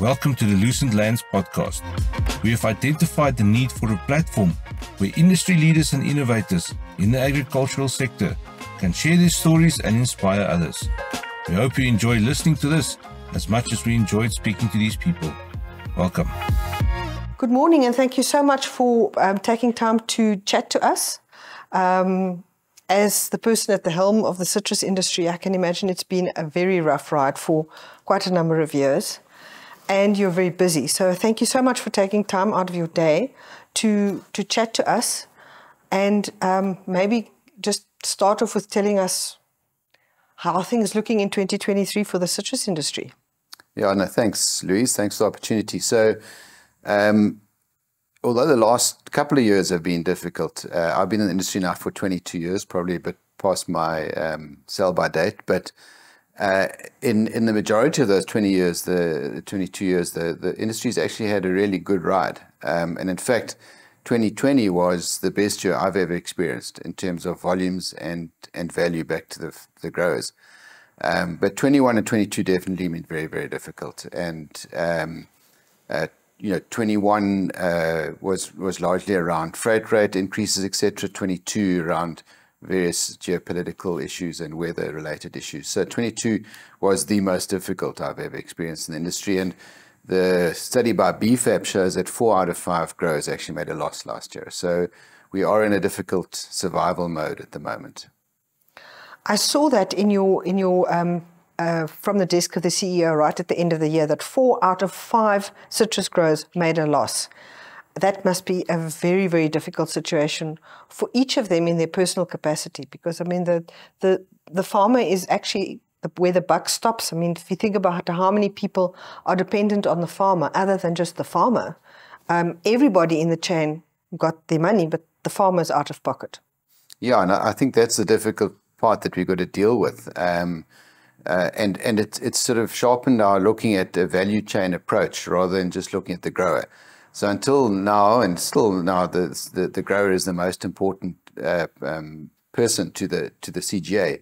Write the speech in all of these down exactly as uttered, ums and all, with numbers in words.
Welcome to the Lucent Lands podcast. We have identified the need for a platform where industry leaders and innovators in the agricultural sector can share their stories and inspire others. We hope you enjoy listening to this as much as we enjoyed speaking to these people. Welcome. Good morning, and thank you so much for um, taking time to chat to us. Um, As the person at the helm of the citrus industry, I can imagine it's been a very rough ride for quite a number of years, and you're very busy. So thank you so much for taking time out of your day to, to chat to us, and um, maybe just start off with telling us how are things looking in twenty twenty-three for the citrus industry. Yeah, no, thanks, Louise. Thanks for the opportunity. So, um, although the last couple of years have been difficult, uh, I've been in the industry now for twenty-two years, probably a bit past my um, sell-by date. But uh, in in the majority of those twenty years, the twenty-two years, the the industry's actually had a really good ride. Um, and in fact, twenty twenty was the best year I've ever experienced in terms of volumes and and value back to the the growers. Um, but twenty-one and twenty-two definitely been very very difficult, and um, uh, you know, twenty-one uh, was was largely around freight rate increases, et cetera. twenty-two around various geopolitical issues and weather-related issues. So twenty-two was the most difficult I've ever experienced in the industry. And the study by B FAP shows that four out of five growers actually made a loss last year. So we are in a difficult survival mode at the moment. I saw that in your in your. Um Uh, from the desk of the C E O right at the end of the year, that four out of five citrus growers made a loss. That must be a very, very difficult situation for each of them in their personal capacity, because, I mean, the the, the farmer is actually the, where the buck stops. I mean, if you think about how many people are dependent on the farmer other than just the farmer, um, everybody in the chain got their money, but the farmer's out of pocket. Yeah, and I think that's the difficult part that we've got to deal with. Um, Uh, and and it's it's sort of sharpened our looking at a value chain approach rather than just looking at the grower. So until now, and still now, the the, the grower is the most important uh, um, person to the to the C G A.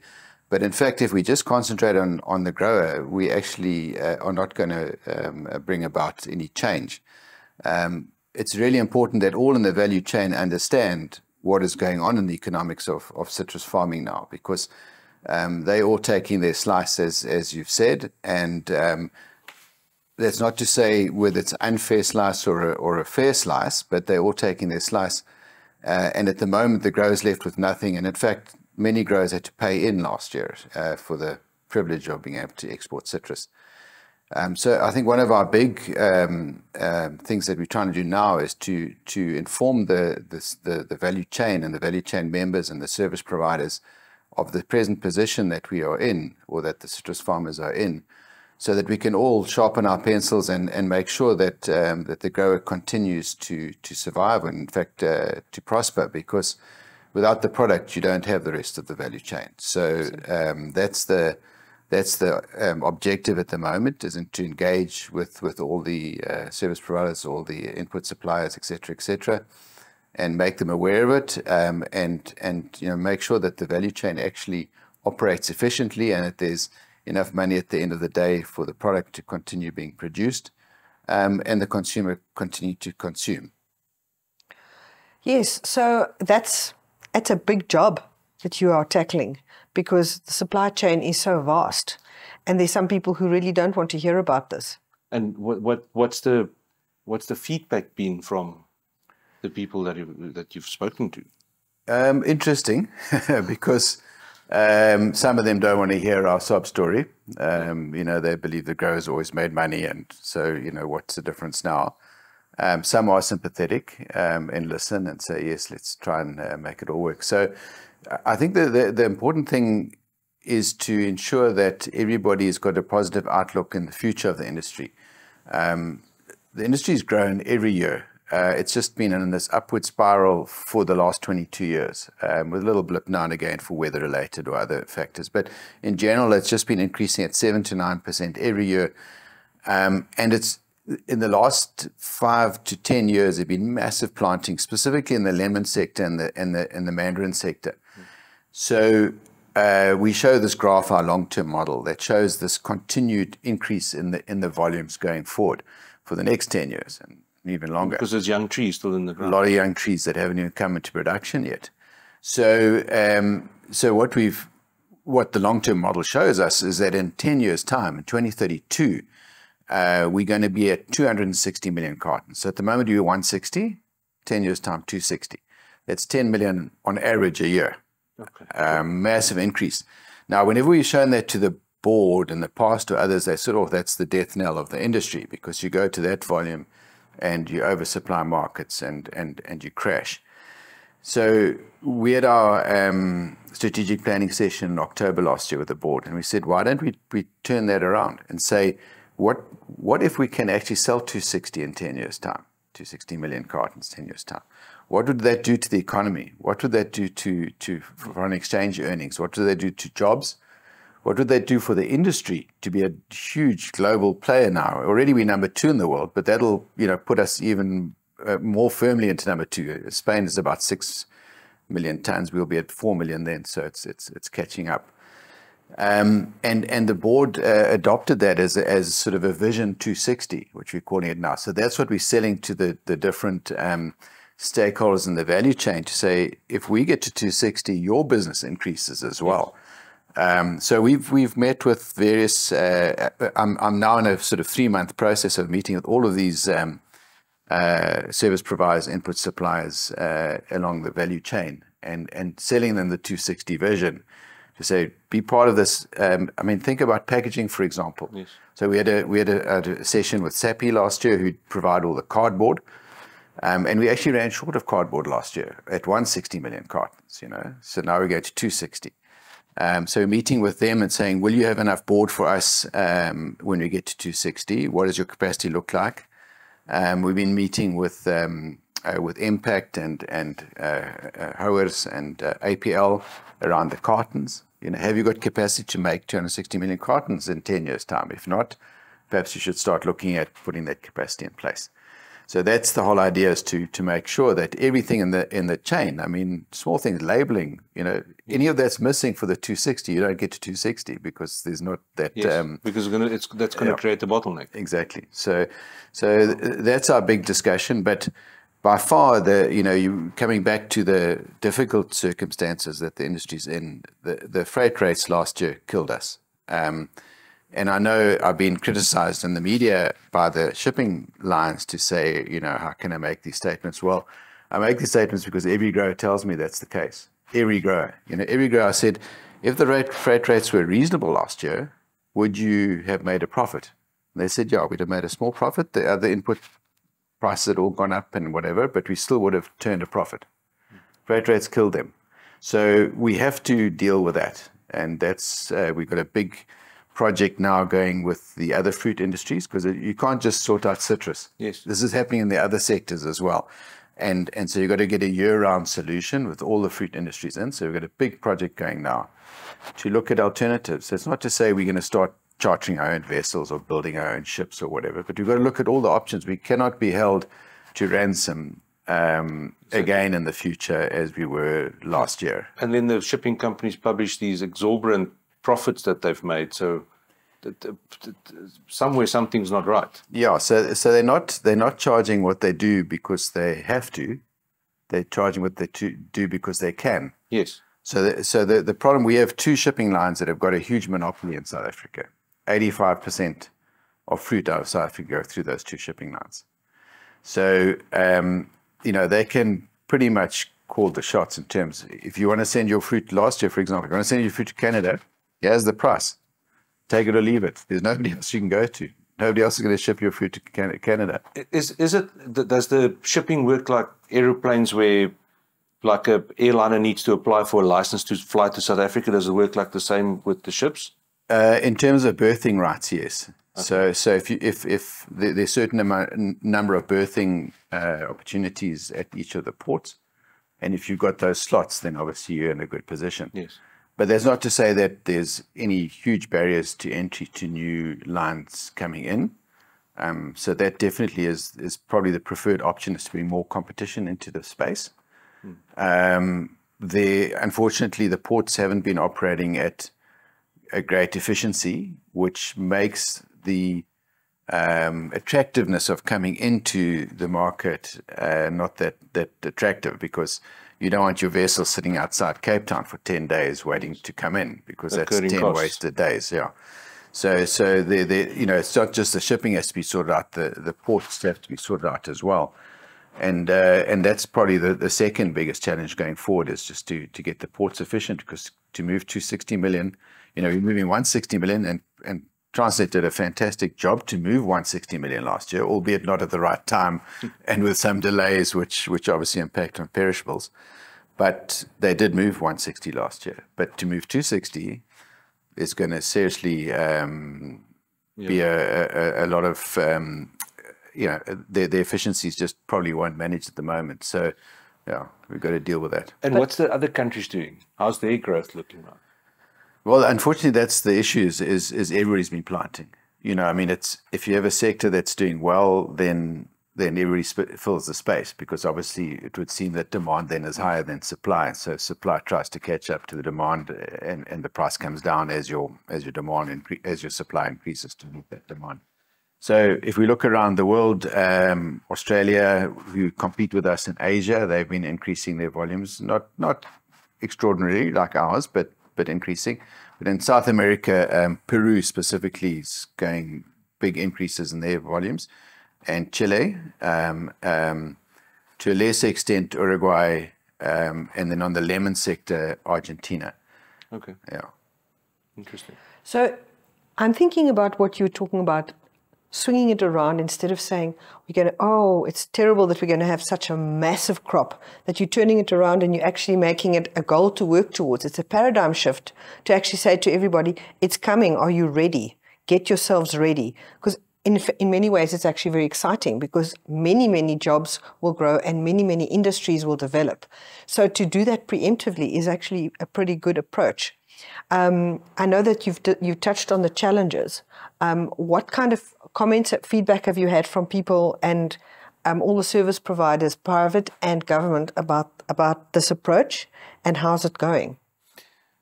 But in fact, if we just concentrate on on the grower, we actually uh, are not going to um, bring about any change. Um, it's really important that all in the value chain understand what is going on in the economics of of citrus farming now, because Um, they're all taking their slice, as, as you've said, and um, that's not to say whether it's unfair slice or a, or a fair slice, but they're all taking their slice. Uh, and at the moment, the growers left with nothing. And in fact, many growers had to pay in last year uh, for the privilege of being able to export citrus. Um, so I think one of our big um, uh, things that we're trying to do now is to to inform the, the, the, the value chain and the value chain members and the service providers of the present position that we are in, or that the citrus farmers are in, so that we can all sharpen our pencils and, and make sure that um, that the grower continues to to survive and, in fact, uh, to prosper, because without the product, you don't have the rest of the value chain. So um, that's the that's the um, objective at the moment, is to engage with, with all the uh, service providers, all the input suppliers, et cetera, et cetera, and make them aware of it, um, and and you know, make sure that the value chain actually operates efficiently and that there's enough money at the end of the day for the product to continue being produced, um, and the consumer continue to consume. Yes, so that's that's a big job that you are tackling, because the supply chain is so vast, and there's some people who really don't want to hear about this. And what what what's the what's the feedback been from the people that you that you've spoken to? Um, interesting, because um, some of them don't want to hear our sob story. Um, you know, they believe the growers always made money, and so, you know, what's the difference now? Um, some are sympathetic um, and listen and say, yes, let's try and uh, make it all work. So I think the, the the important thing is to ensure that everybody's got a positive outlook in the future of the industry. Um, the industry's grown every year. Uh, it's just been in this upward spiral for the last twenty-two years, um, with a little blip now and again for weather-related or other factors. But in general, it's just been increasing at seven to nine percent every year. Um, and it's in the last five to ten years, there have been massive planting, specifically in the lemon sector and the, and the, and the mandarin sector. So uh, we show this graph, our long-term model, that shows this continued increase in the in the volumes going forward for the next ten years and even longer. Because there's young trees still in the ground. A lot of young trees that haven't even come into production yet. So, um, so what we've what the long-term model shows us is that in ten years' time, in twenty thirty-two, uh, we're going to be at two hundred sixty million cartons. So at the moment, you're one sixty, ten years' time, two sixty. That's ten million on average a year. Okay. Um, massive increase. Now, whenever we've shown that to the board and the past to others, they said, oh, that's the death knell of the industry, because you go to that volume and you oversupply markets and, and, and you crash. So we had our um, strategic planning session in October last year with the board, and we said, why don't we, we turn that around and say, what, what if we can actually sell two sixty in ten years' time, two hundred sixty million cartons, ten years' time? What would that do to the economy? What would that do to, to foreign exchange earnings? What would that do to jobs? What would that do for the industry to be a huge global player now? Already we're number two in the world, but that'll you know put us even Uh, more firmly into number two. Spain is about six million tons. We'll be at four million then, so it's it's it's catching up. Um, and and the board uh, adopted that as as sort of a Vision two sixty, which we're calling it now. So that's what we're selling to the the different um, stakeholders in the value chain to say, if we get to two sixty, your business increases as well. Um, so we've we've met with various. Uh, I'm I'm now in a sort of three month process of meeting with all of these. Um, Uh, service providers, input suppliers uh, along the value chain, and and selling them the two sixty vision to say, be part of this. Um, I mean, think about packaging, for example. Yes. So we had a we had a, a session with SAPI last year, who provide all the cardboard, um, and we actually ran short of cardboard last year at one hundred sixty million cartons. You know, so now we go to two sixty. Um, so meeting with them and saying, will you have enough board for us um, when we get to two sixty? What does your capacity look like? Um, we've been meeting with um, uh, with Impact and and uh, uh, Howers and uh, A P L around the cartons. You know, have you got capacity to make two hundred sixty million cartons in ten years' time? If not, perhaps you should start looking at putting that capacity in place. So that's the whole idea, is to to make sure that everything in the in the chain. I mean, small things, labeling. You know, any of that's missing for the two sixty, you don't get to two sixty because there's not that. Yes, um, because we're gonna, it's, that's going to yeah, create the bottleneck. Exactly. So, so th that's our big discussion. But by far, the you know, you coming back to the difficult circumstances that the industry's in. The the freight rates last year killed us. Um, And I know I've been criticized in the media by the shipping lines to say, you know, how can I make these statements? Well, I make these statements because every grower tells me that's the case. Every grower. You know, every grower said, if the rate, freight rates were reasonable last year, would you have made a profit? And they said, yeah, we'd have made a small profit. The other input prices had all gone up and whatever, but we still would have turned a profit. Freight rates killed them. So we have to deal with that. And that's, uh, we've got a big project now going with the other fruit industries, because you can't just sort out citrus. Yes. This is happening in the other sectors as well. And and so you've got to get a year-round solution with all the fruit industries in. So we've got a big project going now to look at alternatives. So it's not to say we're going to start chartering our own vessels or building our own ships or whatever, but we've got to look at all the options. We cannot be held to ransom Um, again in the future as we were last year. And then the shipping companies publish these exorbitant profits that they've made, so somewhere something's not right. Yeah, so so they're not they're not charging what they do because they have to. They're charging what they do because they can. Yes. So the, so the the problem, we have two shipping lines that have got a huge monopoly in South Africa. eighty-five percent of fruit out of South Africa go through those two shipping lines. So um, you know, they can pretty much call the shots in terms. If you want to send your fruit last year, for example, if you want to send your fruit to Canada, here's the price. Take it or leave it. There's nobody else you can go to. Nobody else is going to ship your fruit to Canada. Is is it? Does the shipping work like aeroplanes, where like a airliner needs to apply for a license to fly to South Africa? Does it work like the same with the ships? Uh, in terms of birthing rights, yes. Okay. So so if you, if if there's certain amount, number of birthing uh, opportunities at each of the ports, and if you've got those slots, then obviously you're in a good position. Yes. But that's not to say that there's any huge barriers to entry to new lines coming in. Um, so that definitely is is probably the preferred option, is to bring more competition into the space. Mm. Um, They, unfortunately, the ports haven't been operating at a great efficiency, which makes the um, attractiveness of coming into the market uh, not that, that attractive, because you don't want your vessel sitting outside Cape Town for ten days waiting to come in, because that's ten cost. wasted days. Yeah. So, so the, the, you know, it's not just the shipping has to be sorted out, the, the ports have to be sorted out as well. And uh, and that's probably the, the second biggest challenge going forward, is just to to get the ports efficient, because to move two hundred sixty million, you know, you're moving one hundred sixty million, and, and Transnet did a fantastic job to move one hundred sixty million last year, albeit not at the right time and with some delays, which, which obviously impact on perishables. But they did move one hundred sixty last year. But to move two hundred sixty is going to seriously um, yeah. be a, a, a lot of... Um, you know, their, their efficiencies just probably won't manage at the moment. So, yeah, we've got to deal with that. And but what's the other countries doing? How's their growth looking like? Well, unfortunately, that's the issue, is, is, is everybody's been planting. You know, I mean, it's, if you have a sector that's doing well, then then everybody fills the space, because obviously it would seem that demand then is higher than supply. So supply tries to catch up to the demand, and, and the price comes down as your, as your demand, as your supply increases to meet that demand. So if we look around the world, um, Australia, who compete with us in Asia, they've been increasing their volumes, not not extraordinarily like ours, but but increasing. But in South America, um, Peru specifically is going big increases in their volumes, and Chile, um, um, to a lesser extent, Uruguay, um, and then on the lemon sector, Argentina. Okay. Yeah. Interesting. So I'm thinking about what you were talking about, swinging it around, instead of saying, we're going to, oh, it's terrible that we're going to have such a massive crop, that you're turning it around and you're actually making it a goal to work towards. It's a paradigm shift to actually say to everybody, it's coming. Are you ready? Get yourselves ready. Because in, in many ways, it's actually very exciting, because many, many jobs will grow and many, many industries will develop. So to do that preemptively is actually a pretty good approach. Um, I know that you've, you've touched on the challenges. Um, what kind of comments, feedback have you had from people and um, all the service providers, private and government, about, about this approach, and how's it going?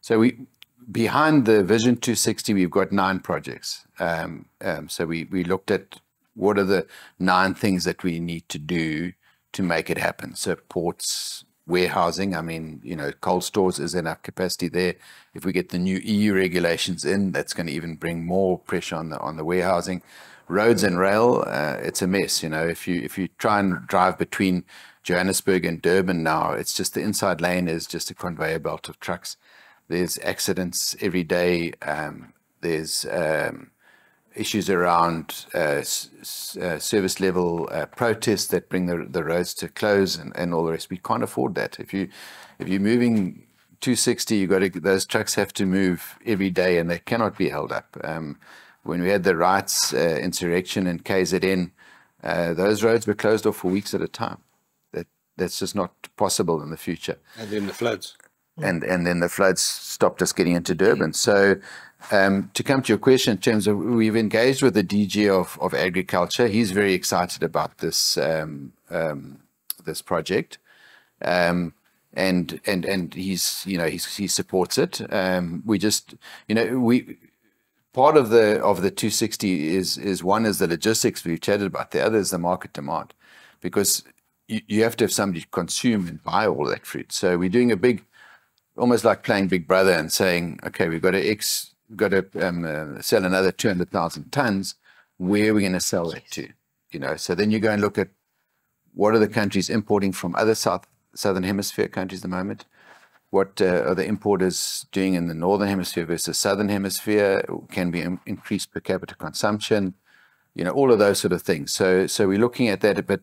So we, behind the Vision two sixty, we've got nine projects. Um, um, so we, we looked at what are the nine things that we need to do to make it happen. So ports, warehousing, I mean, you know, cold stores, is enough capacity there. If we get the new E U regulations in, that's going to even bring more pressure on the on the warehousing. Roads and rail, uh, it's a mess. You know, if you if you try and drive between Johannesburg and Durban now, it's just the inside lane is just a conveyor belt of trucks. There's accidents every day. Um, there's um, issues around uh, s uh, service level uh, protests that bring the, the roads to close, and, and all the rest. We can't afford that. If you if you're moving two sixty, you got to, those trucks have to move every day, and they cannot be held up. Um, when we had the riots uh, insurrection in K Z N, uh, those roads were closed off for weeks at a time. That that's just not possible in the future. And then the floods. And and then the floods stopped us getting into Durban. So. Um, to come to your question, in terms of, we've engaged with the D G of, of Agriculture. He's very excited about this um, um, this project, um, and and and he's you know he's, he supports it. Um, we just you know we part of the of the two sixty is is one is the logistics we've chatted about. The other is the market demand, because you, you have to have somebody to consume and buy all that fruit. So we're doing a big, almost like playing Big Brother, and saying, okay, we've got to X. got to um, uh, sell another two hundred thousand tons, where are we going to sell that to? You know, so then you go and look at what are the countries importing from other South, Southern Hemisphere countries at the moment? What uh, are the importers doing in the Northern Hemisphere versus Southern Hemisphere? Can we in increase per capita consumption? You know, all of those sort of things. So so we're looking at that, but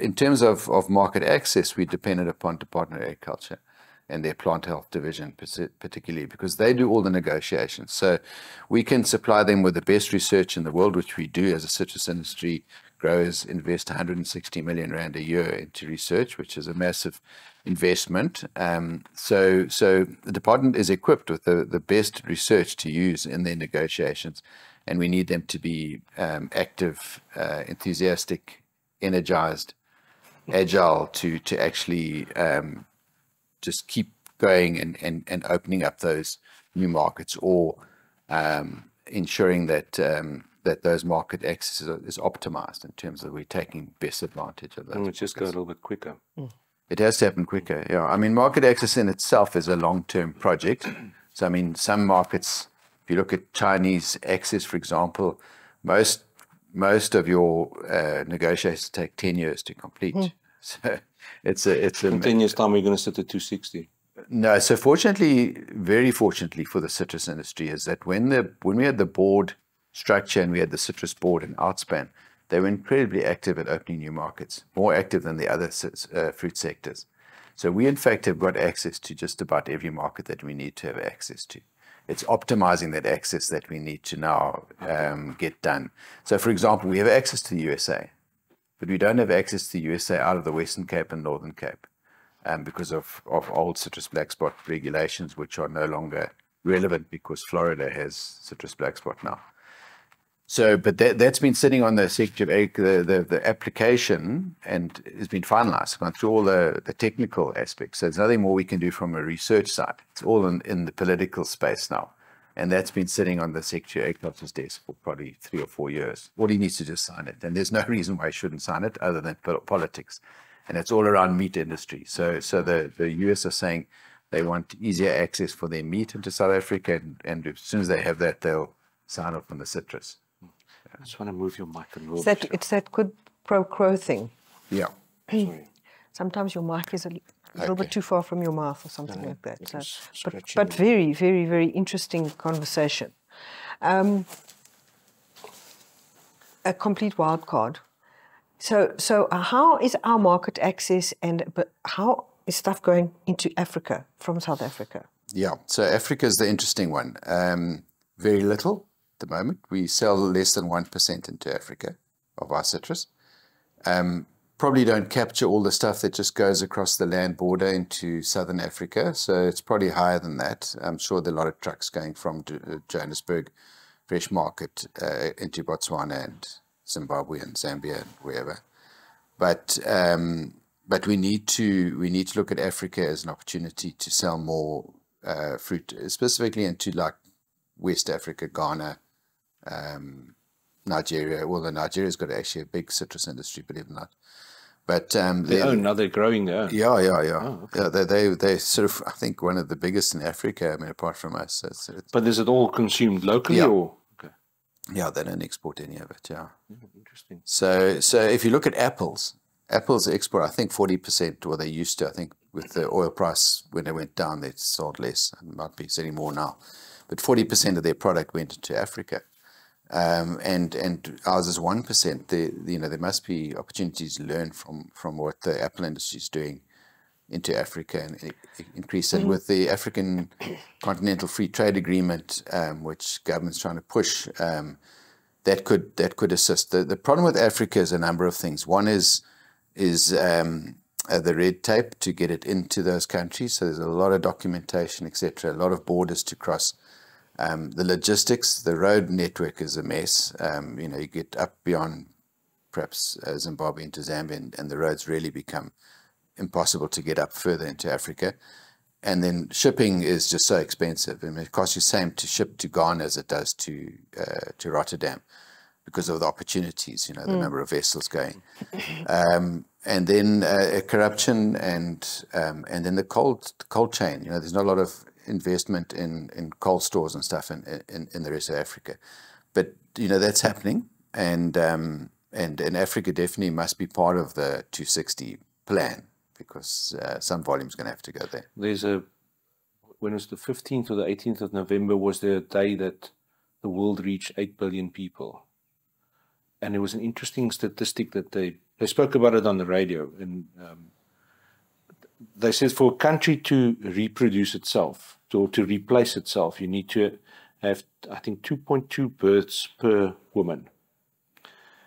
in terms of, of market access, we're dependent upon Department of Agriculture and their plant health division particularly, because they do all the negotiations. So we can supply them with the best research in the world, which we do as a citrus industry. Growers invest one hundred sixty million rand a year into research, which is a massive investment. Um, so, so the department is equipped with the, the best research to use in their negotiations, and we need them to be um, active, uh, enthusiastic, energized, agile to, to actually um, just keep going and, and, and opening up those new markets, or um, ensuring that um, that those market access is, is optimized in terms of we're taking best advantage of that. And it's just go a little bit quicker. Mm. It has to happen quicker. Yeah, I mean, market access in itself is a long-term project. So, I mean, some markets, if you look at Chinese access, for example, most most of your uh, negotiations take ten years to complete. Mm. So it's a... It's a In ten years' time, we're going to sit at two sixty. No, so fortunately, very fortunately for the citrus industry, is that when the when we had the board structure and we had the citrus board and Outspan, they were incredibly active at opening new markets, more active than the other uh, fruit sectors. So we, in fact, have got access to just about every market that we need to have access to. It's optimizing that access that we need to now um, get done. So, for example, we have access to the U S A, but we don't have access to the U S A out of the Western Cape and Northern Cape um, because of, of old citrus black spot regulations, which are no longer relevant because Florida has citrus black spot now. So, but that, that's been sitting on the Secretary of Ag, the, the, the application, and has been finalized, gone through all the, the technical aspects. So there's nothing more we can do from a research side. It's all in, in the political space now. And that's been sitting on the Secretary of Agriculture's desk for probably three or four years. All he needs to just sign it. And there's no reason why he shouldn't sign it other than politics. And it's all around meat industry. So, so the, the U S are saying they want easier access for their meat into South Africa. And, and as soon as they have that, they'll sign off on the citrus. I just want to move your mic and roll. It's that, it's that good pro-crow thing. Yeah. Sorry. Sometimes your mic is a little okay. bit too far from your mouth or something no, like that. So, but, but very, very, very interesting conversation. Um, a complete wild card. So, so how is our market access, and but how is stuff going into Africa from South Africa? Yeah, so Africa is the interesting one. Um, very little. The moment we sell less than one percent into Africa of our citrus, um, probably don't capture all the stuff that just goes across the land border into southern Africa. So it's probably higher than that. I'm sure there are a lot of trucks going from Johannesburg fresh market uh, into Botswana and Zimbabwe and Zambia and wherever. But um, but we need to we need to look at Africa as an opportunity to sell more uh, fruit, specifically into like West Africa, Ghana. Um, Nigeria, although Nigeria's got actually a big citrus industry, believe it or not. But um, they own, now they're growing their own. Yeah, yeah, yeah. Oh, okay. yeah they, they, they sort of, I think, one of the biggest in Africa. I mean, apart from us. It's, it's, but is it all consumed locally, yeah. or? Okay. Yeah, they don't export any of it. Yeah. Oh, interesting. So, so if you look at apples, apples export, I think forty percent, or they used to. I think with the oil price when they went down, they sold less. It might be selling more now, but forty percent of their product went into Africa. Um, and and ours is one percent. You know, there must be opportunities to learn from from what the apple industry is doing into Africa and increase it. Mm. With the African Continental Free Trade Agreement, um, which government's trying to push, um, that could that could assist. The the problem with Africa is a number of things. One is is um, uh, the red tape to get it into those countries. So there's a lot of documentation, et cetera. A lot of borders to cross. Um, the logistics, the road network is a mess. Um, you know, you get up beyond perhaps uh, Zimbabwe into Zambia, and, and the roads really become impossible to get up further into Africa. And then shipping is just so expensive. I mean, it costs you the same to ship to Ghana as it does to uh, to Rotterdam because of the opportunities, you know, the mm. number of vessels going. Um, and then uh, corruption and um, and then the cold, cold chain. You know, there's not a lot of investment in in coal stores and stuff in, in in the rest of Africa, but you know that's happening, and um and and Africa definitely must be part of the two sixty plan because uh, some volume is going to have to go there. There's a when it's the fifteenth or the eighteenth of November was the day that the world reached eight billion people, and it was an interesting statistic that they they spoke about it on the radio, and um, they said for a country to reproduce itself, or to, to replace itself, you need to have, I think, two point two births per woman.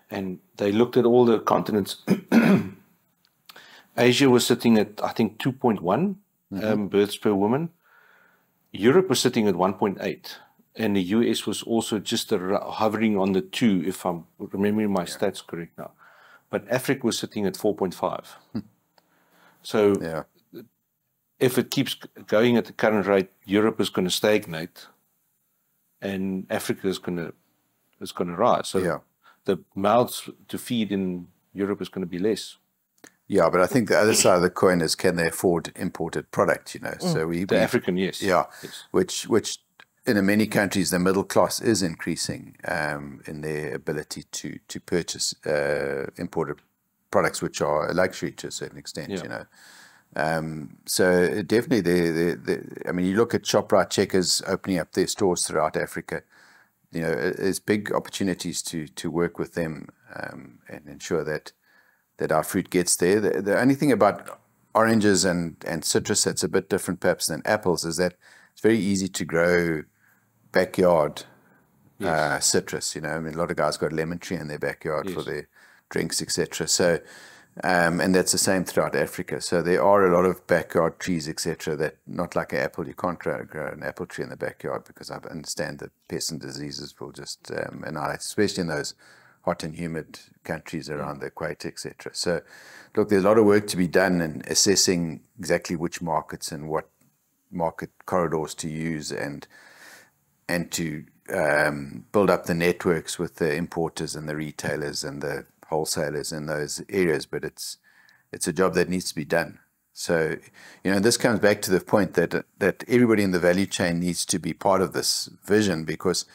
And they looked at all the continents. Asia was sitting at, I think, two point one mm-hmm. um, births per woman. Europe was sitting at one point eight. And the U S was also just a, hovering on the two, if I'm remembering my yeah. stats correct now. But Africa was sitting at four point five. So yeah. if it keeps going at the current rate, Europe is going to stagnate and Africa is going to is going to rise. So yeah. the mouths to feed in Europe is going to be less. Yeah, but I think the other side of the coin is, can they afford imported product, you know? Mm. So we, the we, African, yes. Yeah, yes. Which, which in many countries, the middle class is increasing um, in their ability to, to purchase uh, imported products, which are a luxury to a certain extent, yeah. you know? Um, so definitely, the, the, the, I mean, you look at Shoprite, Checkers opening up their stores throughout Africa. You know, there's big opportunities to, to work with them um, and ensure that that our fruit gets there. The, the only thing about oranges and, and citrus that's a bit different perhaps than apples is that it's very easy to grow backyard yes. uh, citrus. You know, I mean, a lot of guys got lemon tree in their backyard yes. for their drinks, et cetera. So, um, and that's the same throughout Africa. So there are a lot of backyard trees, et cetera. That not like an apple, you can't grow, grow an apple tree in the backyard because I understand that pests and diseases will just um, annihilate, especially in those hot and humid countries around the equator, et cetera. So, look, there's a lot of work to be done in assessing exactly which markets and what market corridors to use, and and to um, build up the networks with the importers and the retailers and the wholesalers in those areas. But it's it's a job that needs to be done. So, you know, this comes back to the point that that everybody in the value chain needs to be part of this vision, because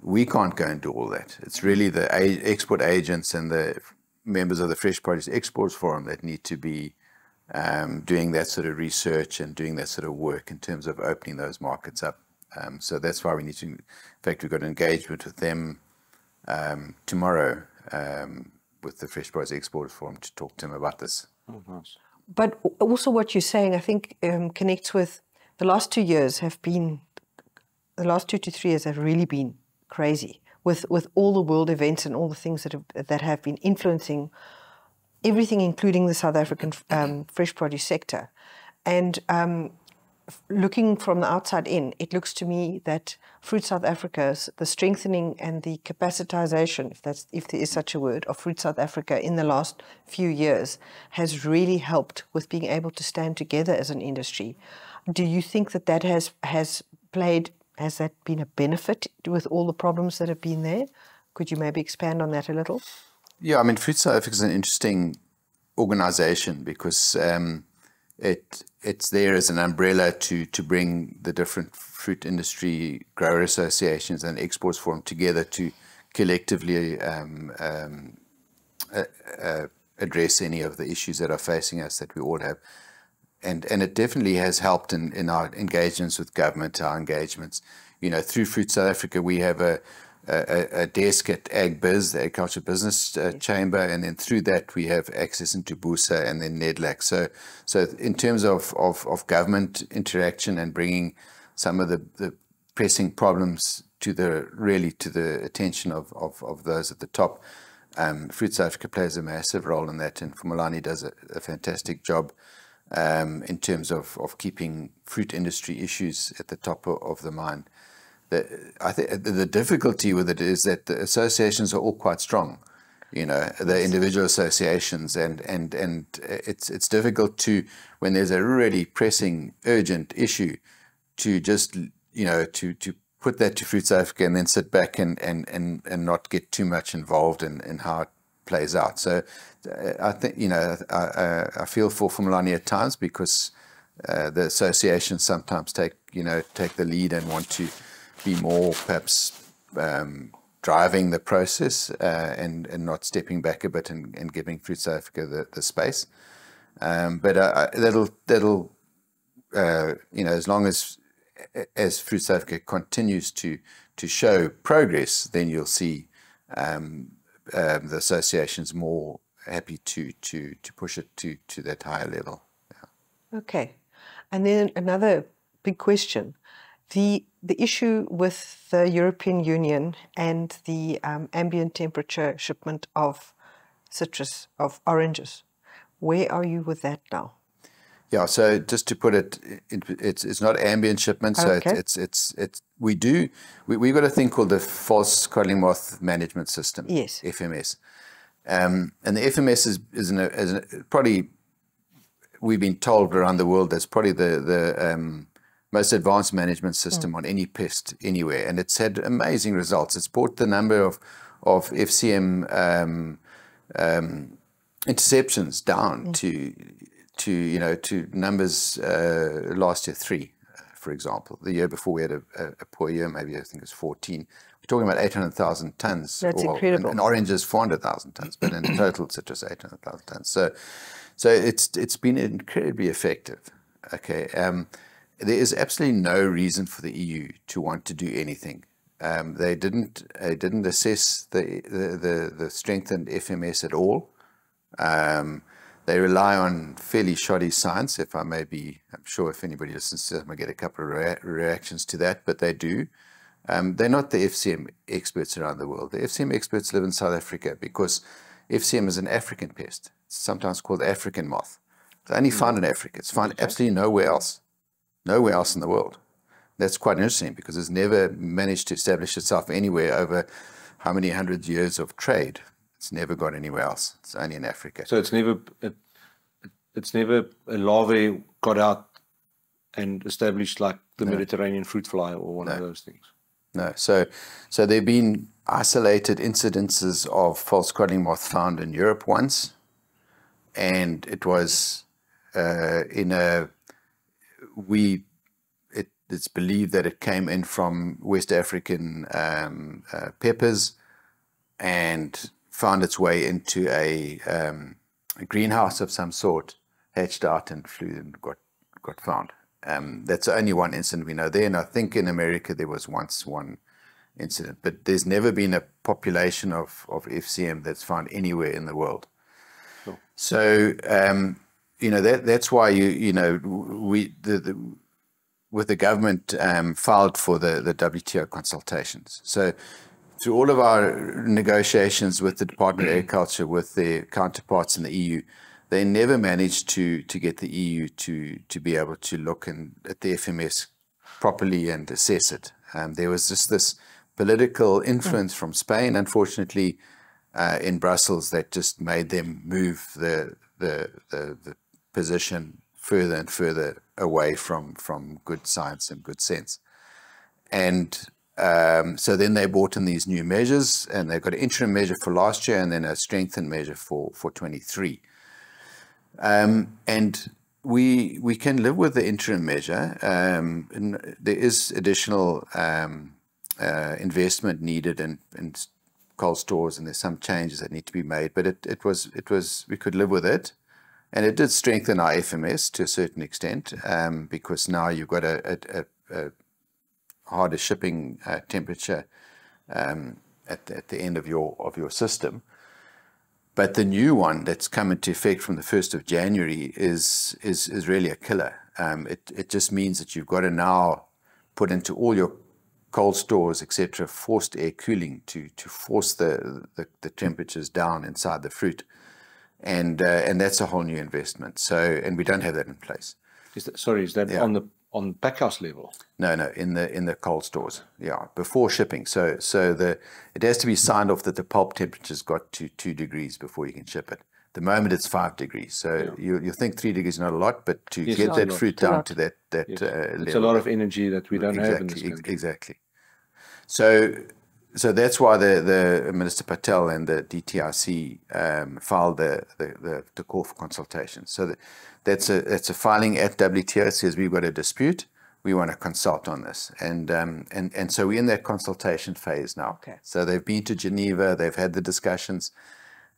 we can't go and do all that. It's really the export agents and the members of the Fresh Produce Exports Forum that need to be um, doing that sort of research and doing that sort of work in terms of opening those markets up. Um, so that's why we need to, in fact, we've got an engagement with them um, tomorrow um, with the Fresh Produce Exports Forum to talk to them about this. Oh, nice. But also what you're saying, I think, um, connects with the last two years have been, the last two to three years have really been crazy with with all the world events and all the things that have, that have been influencing everything, including the South African um, fresh produce sector. And um, looking from the outside in, it looks to me that Fruit South Africa's, the strengthening and the capacitization, if that's if there is such a word, of Fruit South Africa in the last few years has really helped with being able to stand together as an industry. Do you think that that has has played? Has that been a benefit with all the problems that have been there? Could you maybe expand on that a little? Yeah, I mean, Fruit South Africa is an interesting organisation because um, it it's there as an umbrella to to bring the different fruit industry grower associations and exports forum together to collectively um, um, uh, uh, address any of the issues that are facing us that we all have. And, and it definitely has helped in, in our engagements with government, our engagements. You know, through Fruit South Africa, we have a, a, a desk at AgBiz, the Agriculture Business uh, yes. Chamber, and then through that we have access into BUSA and then NEDLAC. So, so in terms of, of, of government interaction and bringing some of the, the pressing problems to the, really to the attention of, of, of those at the top, um, Fruit South Africa plays a massive role in that, and Fumulani does a, a fantastic job. Um, in terms of, of keeping fruit industry issues at the top of, of the mind. The, I think the difficulty with it is that the associations are all quite strong, you know, the individual associations, and, and, and it's, it's difficult to, when there's a really pressing, urgent issue, to just, you know, to, to put that to Fruit South Africa and then sit back and, and, and, and not get too much involved in, in how it plays out. So uh, I think, you know, I, I, I feel for Fumulani at times because uh, the associations sometimes take, you know, take the lead and want to be more perhaps um, driving the process uh, and, and not stepping back a bit and, and giving Fruit South Africa the, the space. Um, but uh, that'll, that'll uh, you know, as long as, as Fruit South Africa continues to, to show progress, then you'll see um, Um, the association's more happy to to to push it to to that higher level. Yeah. Okay, and then another big question: the the issue with the European Union and the um, ambient temperature shipment of citrus, of oranges. Where are you with that now? Yeah, so just to put it, it it's it's not ambient shipment. Okay. So it's, it's it's it's we do we we've got a thing called the false codling moth management system. Yes. F M S, um, and the F M S is is, an, is an, probably we've been told around the world that's probably the the um, most advanced management system mm. on any pest anywhere, and it's had amazing results. It's brought the number of of F C M um, um, interceptions down mm. to to you know to numbers uh, last year three, for example. The year before we had a, a, a poor year, maybe I think it was fourteen. Talking about eight hundred thousand tons. That's or, incredible. And, and oranges, four hundred thousand tons, but in total, citrus, eight hundred thousand tons. So, so it's it's been incredibly effective. Okay, um, there is absolutely no reason for the E U to want to do anything. Um, they didn't they didn't assess the the the, the strengthened F M S at all. Um, they rely on fairly shoddy science. If I may be, I'm sure if anybody listens to them, I get a couple of rea reactions to that, but they do. Um, they're not the F C M experts around the world. The F C M experts live in South Africa because F C M is an African pest. It's sometimes called African moth. It's only mm. found in Africa. It's found absolutely nowhere else, nowhere else in the world. That's quite interesting because it's never managed to establish itself anywhere over how many hundred years of trade. It's never gone anywhere else. It's only in Africa. So it's never, it, it's never a larvae got out and established like the no. Mediterranean fruit fly or one no. of those things. No, so so there have been isolated incidences of false codling moth found in Europe once, and it was uh, in a we it, it's believed that it came in from West African um, uh, peppers and found its way into a, um, a greenhouse of some sort, hatched out and flew and got got found. Um, that's only one incident we know there, and I think in America there was once one incident, but there's never been a population of, of F C M that's found anywhere in the world. Sure. So, um, you know, that, that's why, you you know, we the, the, with the government um, filed for the, the W T O consultations. So through all of our negotiations with the Department of Agriculture, with their counterparts in the E U, they never managed to to get the E U to to be able to look and at the F M S properly and assess it. Um, there was just this political influence from Spain, unfortunately, uh, in Brussels that just made them move the the, the the position further and further away from from good science and good sense. And um, so then they brought in these new measures, and they've got an interim measure for last year, and then a strengthened measure for for twenty-three. Um, and we we can live with the interim measure. Um, and there is additional um, uh, investment needed in, in cold stores, and there's some changes that need to be made. But it, it was it was we could live with it, and it did strengthen our F M S to a certain extent um, because now you've got a, a, a harder shipping uh, temperature um, at the, at the end of your of your system. But the new one that's come into effect from the first of January is is, is really a killer. Um, it, it just means that you've got to now put into all your cold stores, et cetera, forced air cooling to to force the, the, the temperatures down inside the fruit. And uh, and that's a whole new investment. So, and we don't have that in place. Is that, sorry, is that yeah. on the on packhouse level? No, no, in the in the cold stores, yeah, before shipping. So so the it has to be signed off that the pulp temperature's got to two degrees before you can ship it. At the moment it's five degrees. So yeah. you you think three degrees is not a lot, but to yes, get that fruit down to that that yes. uh, level, it's a lot of energy that we don't exactly, have in this country. Exactly. So so that's why the the Minister Patel and the D T R C um, filed the the, the the call for consultation. So that. That's a, that's a filing at W T O. It says we've got a dispute. We want to consult on this. And, um, and, and so we're in that consultation phase now. Okay. So they've been to Geneva. They've had the discussions.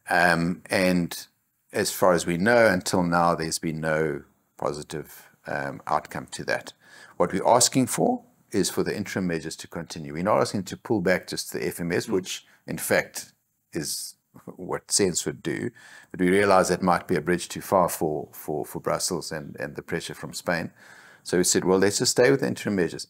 Um, and as far as we know, until now, there's been no positive um, outcome to that. What we're asking for is for the interim measures to continue. We're not asking to pull back just the F M S, mm. which in fact is what sense would do, but we realize that might be a bridge too far for for for Brussels and and the pressure from Spain. So we said, well, let's just stay with the interim measures,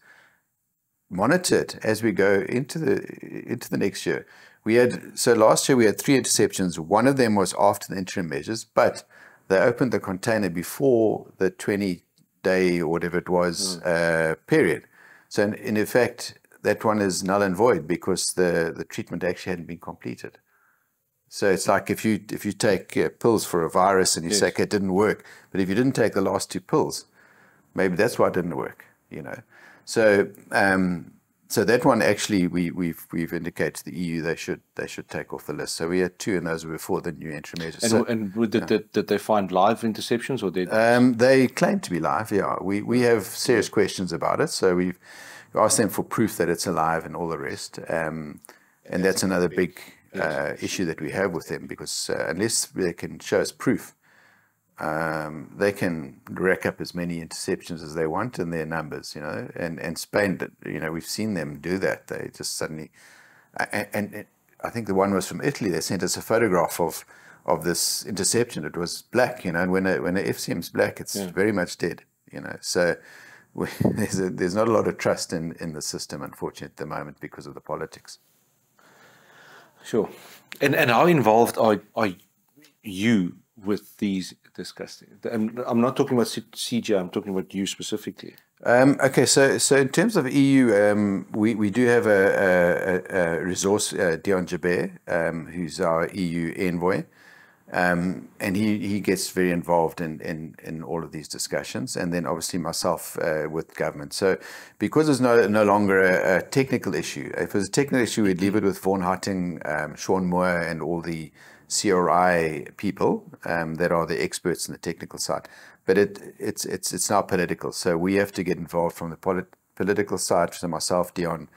monitor it as we go into the into the next year. We had so last year we had three interceptions. One of them was after the interim measures, but they opened the container before the twenty day or whatever it was mm. uh period. So in, in effect that one is null and void because the the treatment actually hadn't been completed. So it's like if you if you take uh, pills for a virus and you yes. say, okay, it didn't work, but if you didn't take the last two pills, maybe that's why it didn't work, you know. So um, so that one actually we we've we've indicated to the E U they should they should take off the list. So we had two, and those were before the new entry measures. And, so, and did, yeah. did, did they find live interceptions or did um, they claim to be live? Yeah, we we have serious questions about it. So we've asked them for proof that it's alive and all the rest, um, and that's another big. Uh, issue that we have with them, because uh, unless they can show us proof, um, they can rack up as many interceptions as they want in their numbers, you know. And and Spain, you know, we've seen them do that. They just suddenly, and, and I think the one was from Italy. They sent us a photograph of of this interception. It was black, you know. And when a, when an F C M is black, it's yeah. very much dead, you know. So we, there's a, there's not a lot of trust in in the system, unfortunately, at the moment because of the politics. Sure. And and how involved are are you with these discussions? I'm, I'm not talking about C G A, I'm talking about you specifically. Um, okay, so so in terms of E U, um, we, we do have a, a, a resource, uh, Dion Jaber, um, who's our E U envoy, um, and he, he gets very involved in, in, in all of these discussions, and then obviously myself uh, with government. So because it's no, no longer a, a technical issue, if it was a technical issue, we'd leave it with Vaughan Harting, um, Sean Moore, and all the C R I people um, that are the experts in the technical side. But it, it's, it's, it's now political, so we have to get involved from the polit political side. So myself, Dion,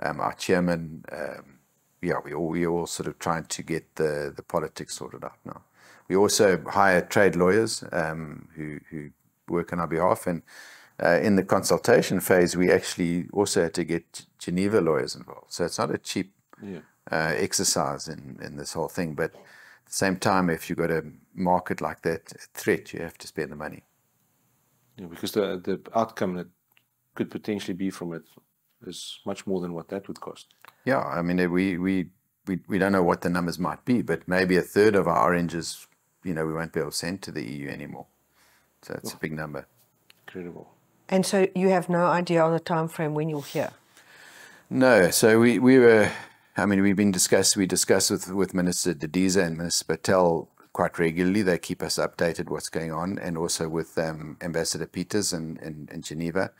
um, our chairman, um, yeah, we all, we're all sort of trying to get the, the politics sorted out now. We also hire trade lawyers um, who, who work on our behalf. And uh, in the consultation phase, we actually also had to get Geneva lawyers involved. So it's not a cheap yeah. uh, exercise in, in this whole thing. But at the same time, if you've got a market like that, a threat, you have to spend the money. Yeah, because the, the outcome that could potentially be from it is much more than what that would cost. Yeah, I mean, we, we we we don't know what the numbers might be, but maybe a third of our oranges, you know, we won't be able to send to the E U anymore. So it's oh, a big number. Incredible. And so you have no idea on the time frame when you'll hear? No. So we, we were, I mean, we've been discussed, we discussed with, with Minister Dedeza and Minister Patel quite regularly. They keep us updated what's going on, and also with um, Ambassador Peters in, in, in Geneva.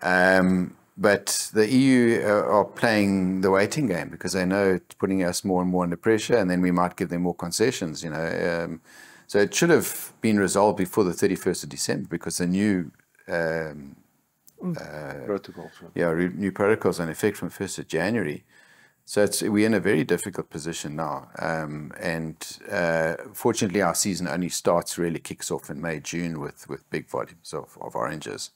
Um, But the E U are playing the waiting game because they know it's putting us more and more under pressure, and then we might give them more concessions, you know. Um, so it should have been resolved before the thirty-first of December because the new um, uh, protocols, yeah, new protocols in effect from first of January. So it's, we're in a very difficult position now, um, and uh, fortunately, our season only starts really kicks off in May, June with with big volumes of, of oranges,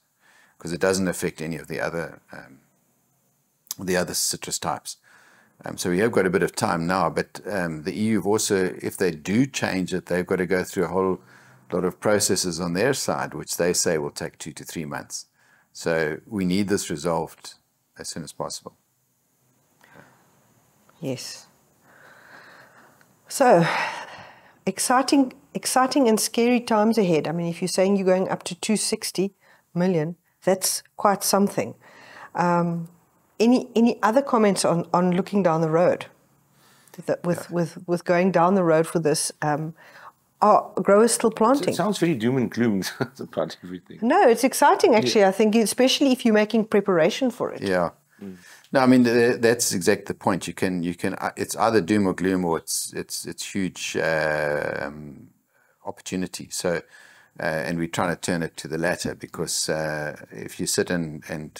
because it doesn't affect any of the other um, the other citrus types. Um, so we have got a bit of time now, but um, the E U have also, if they do change it, they've got to go through a whole lot of processes on their side, which they say will take two to three months. So we need this resolved as soon as possible. Yes. So, exciting, exciting and scary times ahead. I mean, if you're saying you're going up to two hundred sixty million, that's quite something. Um, any any other comments on, on looking down the road, that with, yeah. with with going down the road for this? Um, are growers still planting? It sounds very doom and gloom about everything. No, it's exciting actually. Yeah. I think, especially if you're making preparation for it. Yeah. Mm. No, I mean that's exactly the point. You can you can. It's either doom or gloom, or it's it's it's huge uh, um, opportunity. So. Uh, and we're trying to turn it to the latter, because uh, if you sit in and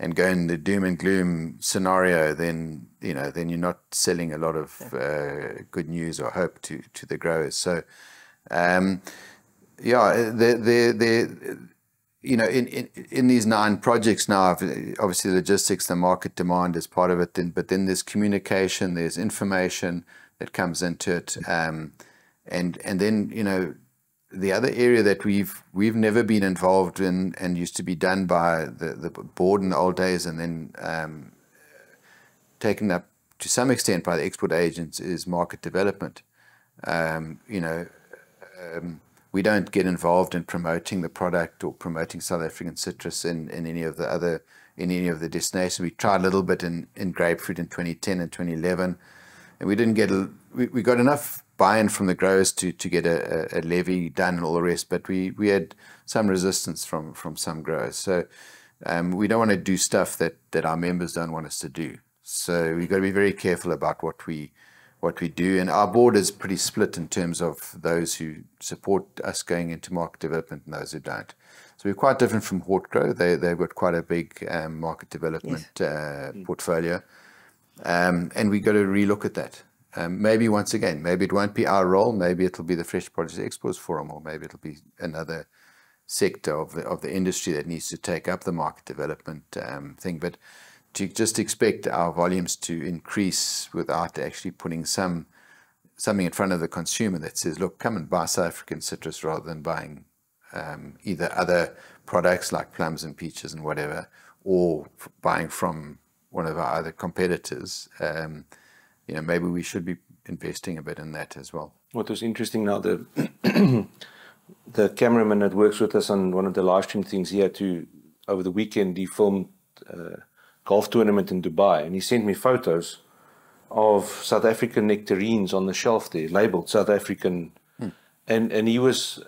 and go in the doom and gloom scenario, then you know then you're not selling a lot of uh, good news or hope to to the growers. So, um, yeah, the the the you know in, in in these nine projects now, obviously logistics, the market demand is part of it. Then, but then there's communication, there's information that comes into it, um, and and then you know. The other area that we've we've never been involved in and used to be done by the, the board in the old days, and then um, taken up to some extent by the export agents, is market development. Um, you know, um, we don't get involved in promoting the product or promoting South African citrus in, in any of the other in any of the destinations. We tried a little bit in, in grapefruit in twenty ten and twenty eleven. and we didn't get, a, we, we got enough buy-in from the growers to, to get a, a, a levy done and all the rest, but we, we had some resistance from, from some growers. So um, we don't want to do stuff that, that our members don't want us to do. So we've got to be very careful about what we, what we do. And our board is pretty split in terms of those who support us going into market development and those who don't. So we're quite different from Hortgro. They, they've got quite a big um, market development yes. uh, mm. portfolio. Um, and we've got to relook at that. Um, maybe once again, maybe it won't be our role. Maybe it'll be the Fresh Produce Exports Forum, or maybe it'll be another sector of the, of the industry that needs to take up the market development um, thing. But to just expect our volumes to increase without actually putting some something in front of the consumer that says, look, come and buy South African citrus rather than buying um, either other products like plums and peaches and whatever, or buying from one of our other competitors. Um, you know, maybe we should be investing a bit in that as well. What was interesting now, the the cameraman that works with us on one of the live stream things, he had to, over the weekend, he filmed uh, golf tournament in Dubai, and he sent me photos of South African nectarines on the shelf there, labeled South African. Mm. And, and he was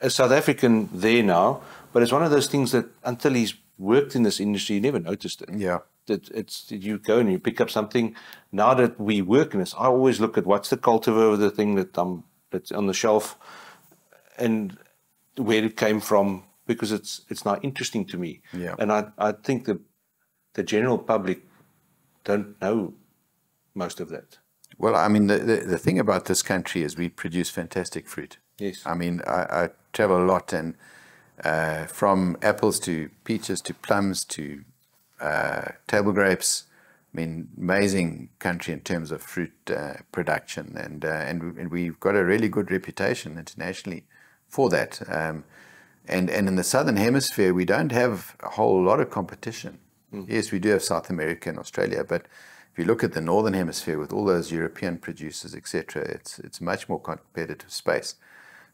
a South African there now, but it's one of those things that until he's worked in this industry, he never noticed it. Yeah. That it's, you go and you pick up something. Now that we work in this, I always look at what's the cultivar of the thing that I'm, that's on the shelf and where it came from, because it's it's now interesting to me. Yeah. And I, I think the the general public don't know most of that. Well, I mean, the, the, the thing about this country is we produce fantastic fruit. Yes. I mean, I, I travel a lot, and uh, from apples to peaches to plums to uh, table grapes, I mean, amazing country in terms of fruit uh, production. And, uh, and, and we've got a really good reputation internationally for that. Um, and, and in the Southern Hemisphere, we don't have a whole lot of competition. Yes, we do have South America and Australia, but if you look at the Northern Hemisphere with all those European producers, et cetera, it's it's much more competitive space.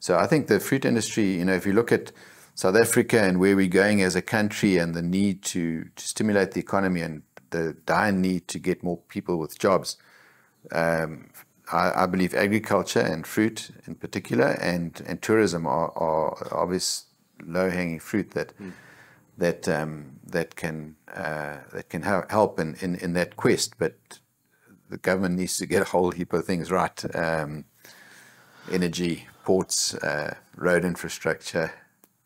So I think the fruit industry, you know, if you look at South Africa and where we're going as a country and the need to, to stimulate the economy and the dire need to get more people with jobs, um, I, I believe agriculture and fruit in particular and, and tourism are, are obvious low-hanging fruit that... Mm. that um, that can uh, that can help in, in, in that quest, but the government needs to get a whole heap of things right: um, energy, ports, uh, road infrastructure,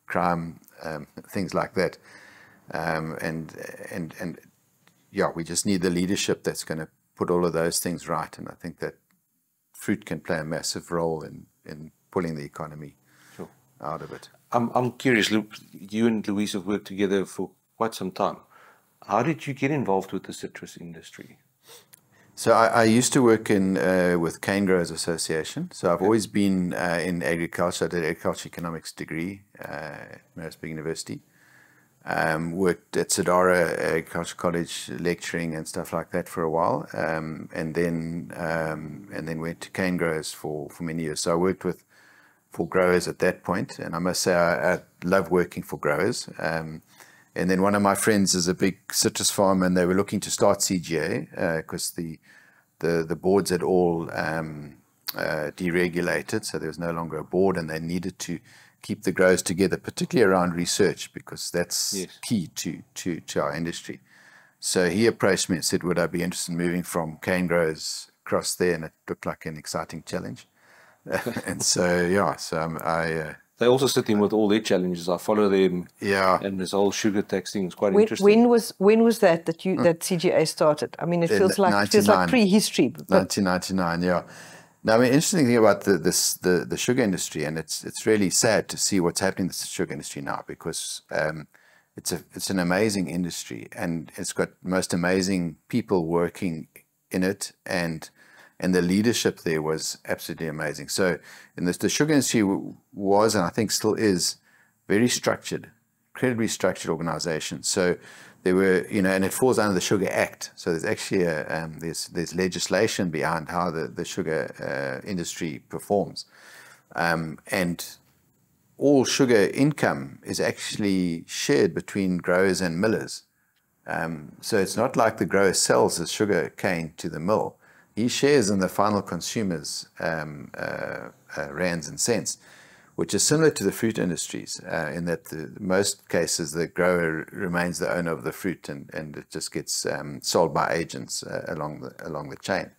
crime, um, things like that. Um, and and and yeah, we just need the leadership that's going to put all of those things right. And I think that fruit can play a massive role in in pulling the economy sure. out of it. I'm, I'm curious, Luke, you and Louise have worked together for quite some time. How did you get involved with the citrus industry? So I, I used to work in uh, with Cane Growers Association. So I've okay. always been uh, in agriculture. I did an agriculture economics degree uh, at Maritzburg University. Um, worked at Sidara Agriculture College lecturing and stuff like that for a while. Um, and then um, and then went to Cane Growers for, for many years. So I worked with for growers at that point, and I must say I, I love working for growers. Um, and then one of my friends is a big citrus farm, and they were looking to start C G A because uh, the, the the boards had all um, uh, deregulated, so there was no longer a board, and they needed to keep the growers together, particularly around research, because that's yes. key to, to to our industry. So he approached me and said, "Would I be interested in moving from cane growers across there?" And it looked like an exciting challenge. and so yeah so um, I uh, they also sit in with all their challenges. I follow them, yeah and this whole sugar tax thing is quite when, interesting. When was when was that that you that C G A started? I mean, it feels like it feels like prehistory. Nineteen ninety-nine. Yeah now, I mean, interesting thing about the this the the sugar industry, and it's it's really sad to see what's happening to the sugar industry now, because um it's a it's an amazing industry, and it's got most amazing people working in it, and And the leadership there was absolutely amazing. So in this, the sugar industry was, and I think still is, very structured, incredibly structured organization. So there were, you know, and it falls under the Sugar Act. So there's actually a, um, there's, there's legislation behind how the, the sugar uh, industry performs. Um, and all sugar income is actually shared between growers and millers. Um, so it's not like the grower sells the sugar cane to the mill. he shares in the final consumer's um, uh, uh, rands and cents, which is similar to the fruit industries uh, in that the, most cases the grower remains the owner of the fruit, and, and it just gets um, sold by agents uh, along the along the chain.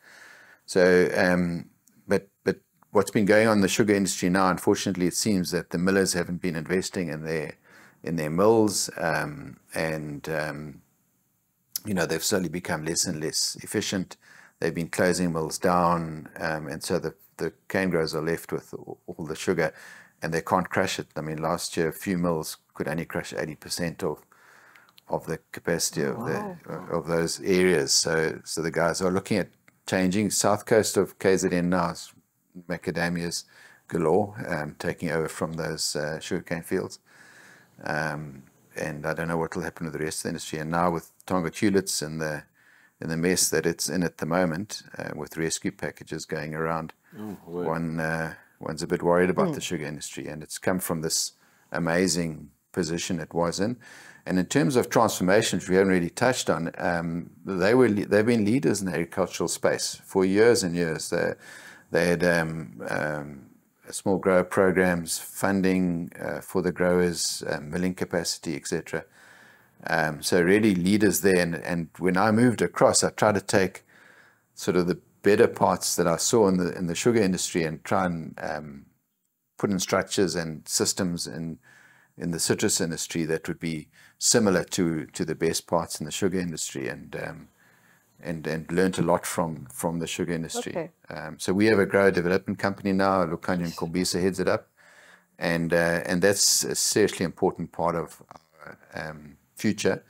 So, um, but but what's been going on in the sugar industry now, unfortunately, it seems that the millers haven't been investing in their in their mills, um, and um, you know, they've slowly become less and less efficient. They've been closing mills down, um, and so the, the cane growers are left with all, all the sugar, and they can't crush it. I mean, last year, a few mills could only crush eighty percent of of the capacity of wow. the of those areas. So, so the guys are looking at changing. South coast of K Z N now, macadamias galore, um, taking over from those uh, sugarcane fields. Um, and I don't know what will happen with the rest of the industry. And now with Tonga Tulips and the in the mess that it's in at the moment, uh, with rescue packages going around, oh, one uh, one's a bit worried about mm. the sugar industry, and it's come from this amazing position it was in. And in terms of transformation, which we haven't really touched on, um, they were they've been leaders in the agricultural space for years and years. They they had um, um, small grower programs, funding uh, for the growers, uh, milling capacity, et cetera. Um, so really leaders there, and, and when I moved across, I tried to take sort of the better parts that I saw in the in the sugar industry and try and um, put in structures and systems in in the citrus industry that would be similar to to the best parts in the sugar industry, and um, and and learned a lot from from the sugar industry. Okay. Um, so we have a grower development company now. Lukanya and Kombisa heads it up, and uh, and that's a seriously important part of our, um, future.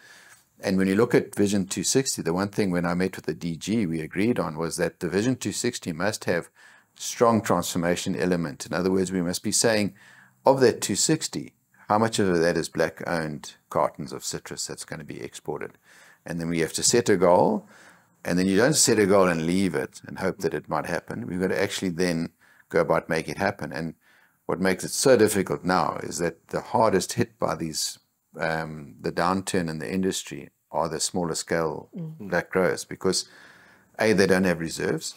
And when you look at Vision two sixty, the one thing when I met with the D G we agreed on was that the Vision two sixty must have strong transformation element. In other words, we must be saying of that two sixty, how much of that is black owned cartons of citrus that's going to be exported. And then we have to set a goal, and then you don't set a goal and leave it and hope that it might happen. We've got to actually then go about make it happen. And what makes it so difficult now is that the hardest hit by these Um, the downturn in the industry are the smaller scale mm-hmm. black growers, because A, they don't have reserves,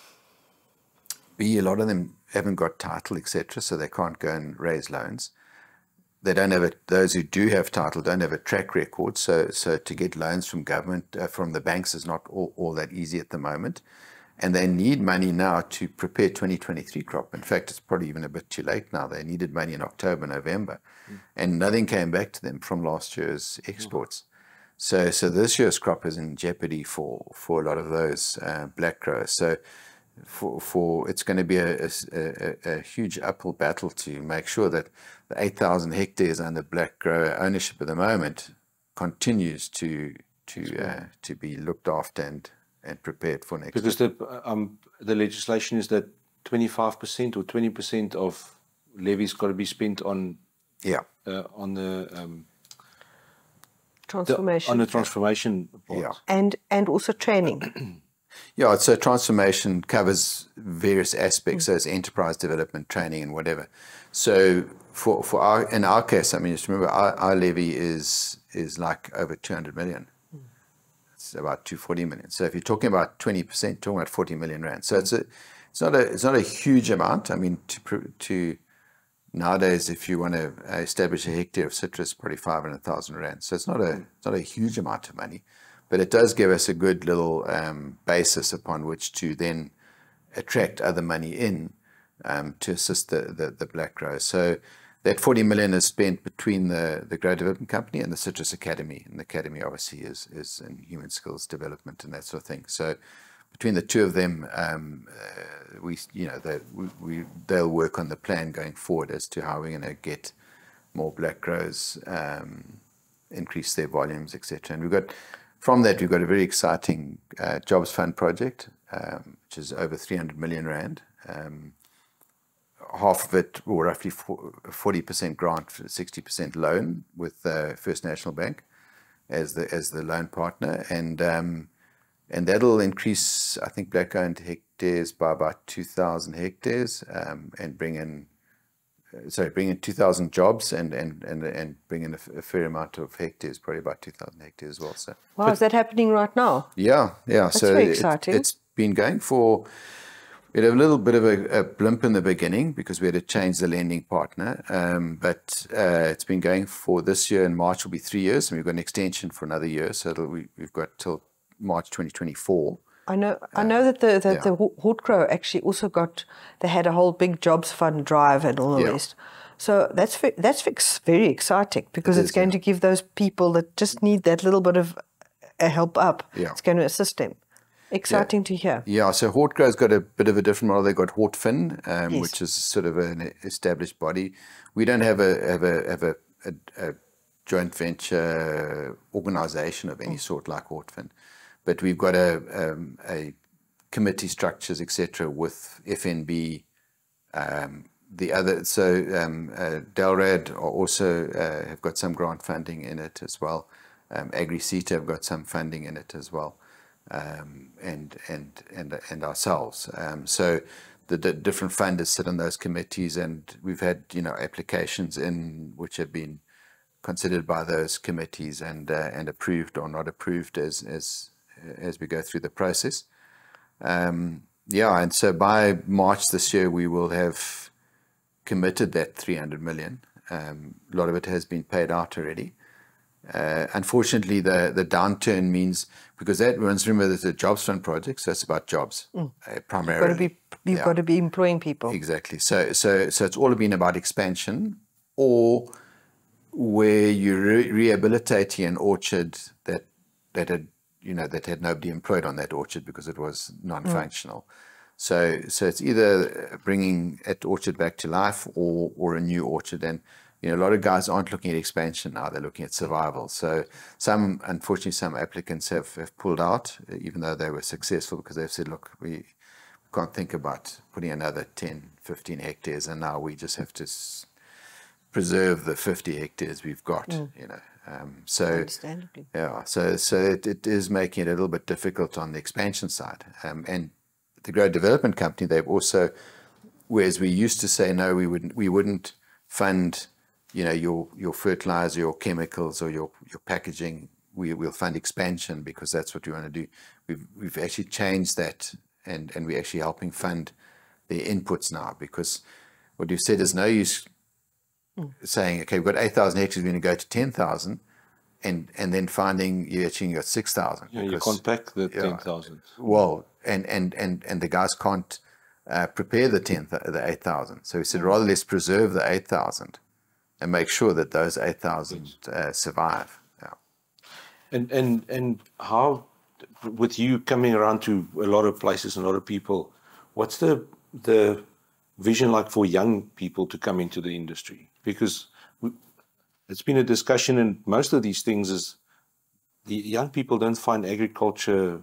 B, a lot of them haven't got title, et cetera, so they can't go and raise loans. They don't have it. Those who do have title don't have a track record, so so to get loans from government uh, from the banks is not all, all that easy at the moment, and they need money now to prepare twenty twenty-three crop. In fact, it's probably even a bit too late now. They needed money in October, November, mm. and nothing came back to them from last year's exports. Mm. So so this year's crop is in jeopardy for, for a lot of those uh, black growers. So for, for it's going to be a, a, a, a huge uphill battle to make sure that the eight thousand hectares under black grower ownership at the moment continues to, to, uh, to be looked after and and prepared for next because year. Because the, um, the legislation is that twenty-five percent or twenty percent of levies got to be spent on yeah uh, on the um, transformation the, on the transformation part. Yeah. and and also training. Yeah, so transformation covers various aspects, mm. so it's enterprise development, training, and whatever. So for for our in our case, I mean, just remember our, our levy is is like over two hundred million. About two hundred forty million. So if you're talking about twenty percent, talking about forty million rand. So it's a, it's not a, it's not a huge amount. I mean, to to nowadays, if you want to establish a hectare of citrus, probably five hundred thousand rand. So it's not a, it's not a huge amount of money, but it does give us a good little um, basis upon which to then attract other money in um, to assist the the, the black growers. So that forty million is spent between the, the Grow Development Company and the Citrus Academy. And the Academy obviously is, is in human skills development and that sort of thing. So between the two of them, um, uh, we, you know, they, we, we, they'll work on the plan going forward as to how we're going to get more black growers, um, increase their volumes, et cetera. And we've got, from that, we've got a very exciting uh, Jobs Fund project, um, which is over three hundred million rand. Um, half of it, or roughly forty percent grant, sixty percent loan with uh, First National Bank as the as the loan partner, and um, and that'll increase, I think, black owned hectares by about two thousand hectares, um, and bring in uh, sorry bring in two thousand jobs, and and and and bring in a, a fair amount of hectares, probably about two thousand hectares as well. So wow, but, is that happening right now? Yeah, yeah. That's so very exciting. It, it's been going for we had a little bit of a, a blimp in the beginning because we had to change the lending partner, um, but uh, it's been going for this year. In March will be three years, and we've got an extension for another year, so it'll, we, we've got till March twenty twenty-four. I know. I know that the that yeah. the Hortgro actually also got. They had a whole big jobs fund drive and all the yeah. rest. So that's that's very exciting because it it's is, going yeah. to give those people that just need that little bit of a help up. Yeah. It's going to assist them. Exciting yeah. to hear. Yeah, so Hortgro's got a bit of a different model. They've got Hortfin, um, yes. which is sort of an established body. We don't have a have a have a, a, a joint venture organisation of any mm. sort like Hortfin, but we've got a um, a committee structures et cetera with F N B. Um, the other so um, uh, Delrad are also uh, have got some grant funding in it as well. Um, AgriCETA have got some funding in it as well. Um, and and and and ourselves. Um, so the, the different funders sit on those committees, and we've had you know applications in which have been considered by those committees and uh, and approved or not approved as as as we go through the process. Um, yeah, and so by March this year we will have committed that three hundred million. Um, a lot of it has been paid out already. Uh, unfortunately, the, the downturn means, because that runs, remember, there's a jobs fund project, so it's about jobs mm. uh, primarily. You've, got to, be, you've yeah. got to be employing people. Exactly. So, so, so it's all been about expansion, or where you're re rehabilitating an orchard that that had you know that had nobody employed on that orchard because it was non-functional. Mm. So, so it's either bringing that orchard back to life or or a new orchard. And you know, a lot of guys aren't looking at expansion now, they're looking at survival. So some, unfortunately, some applicants have, have pulled out, even though they were successful, because they've said, look, we can't think about putting another ten, fifteen hectares, and now we just have to s preserve the fifty hectares we've got, mm. you know. Um, so, yeah, so, so it, it is making it a little bit difficult on the expansion side. Um, and the Grow Development Company, they've also, whereas we used to say, no, we wouldn't, we wouldn't fund you know, your, your fertilizer, your chemicals, or your, your packaging, we will fund expansion because that's what we want to do. We've, we've actually changed that, and, and we're actually helping fund the inputs now, because what you've said is no use mm. saying, okay, we've got eight thousand hectares, we're going to go to ten thousand, and, and then finding you actually got six thousand. Yeah, because, you can't pack the you know, ten thousand. Well, and, and, and, and the guys can't uh, prepare the, ten, the eight thousand. So we said, rather let's preserve the eight thousand. And make sure that those eight thousand uh, survive. Yeah. And and and how, with you coming around to a lot of places and a lot of people, what's the the vision like for young people to come into the industry? Because we, it's been a discussion, and most of these things is the young people don't find agriculture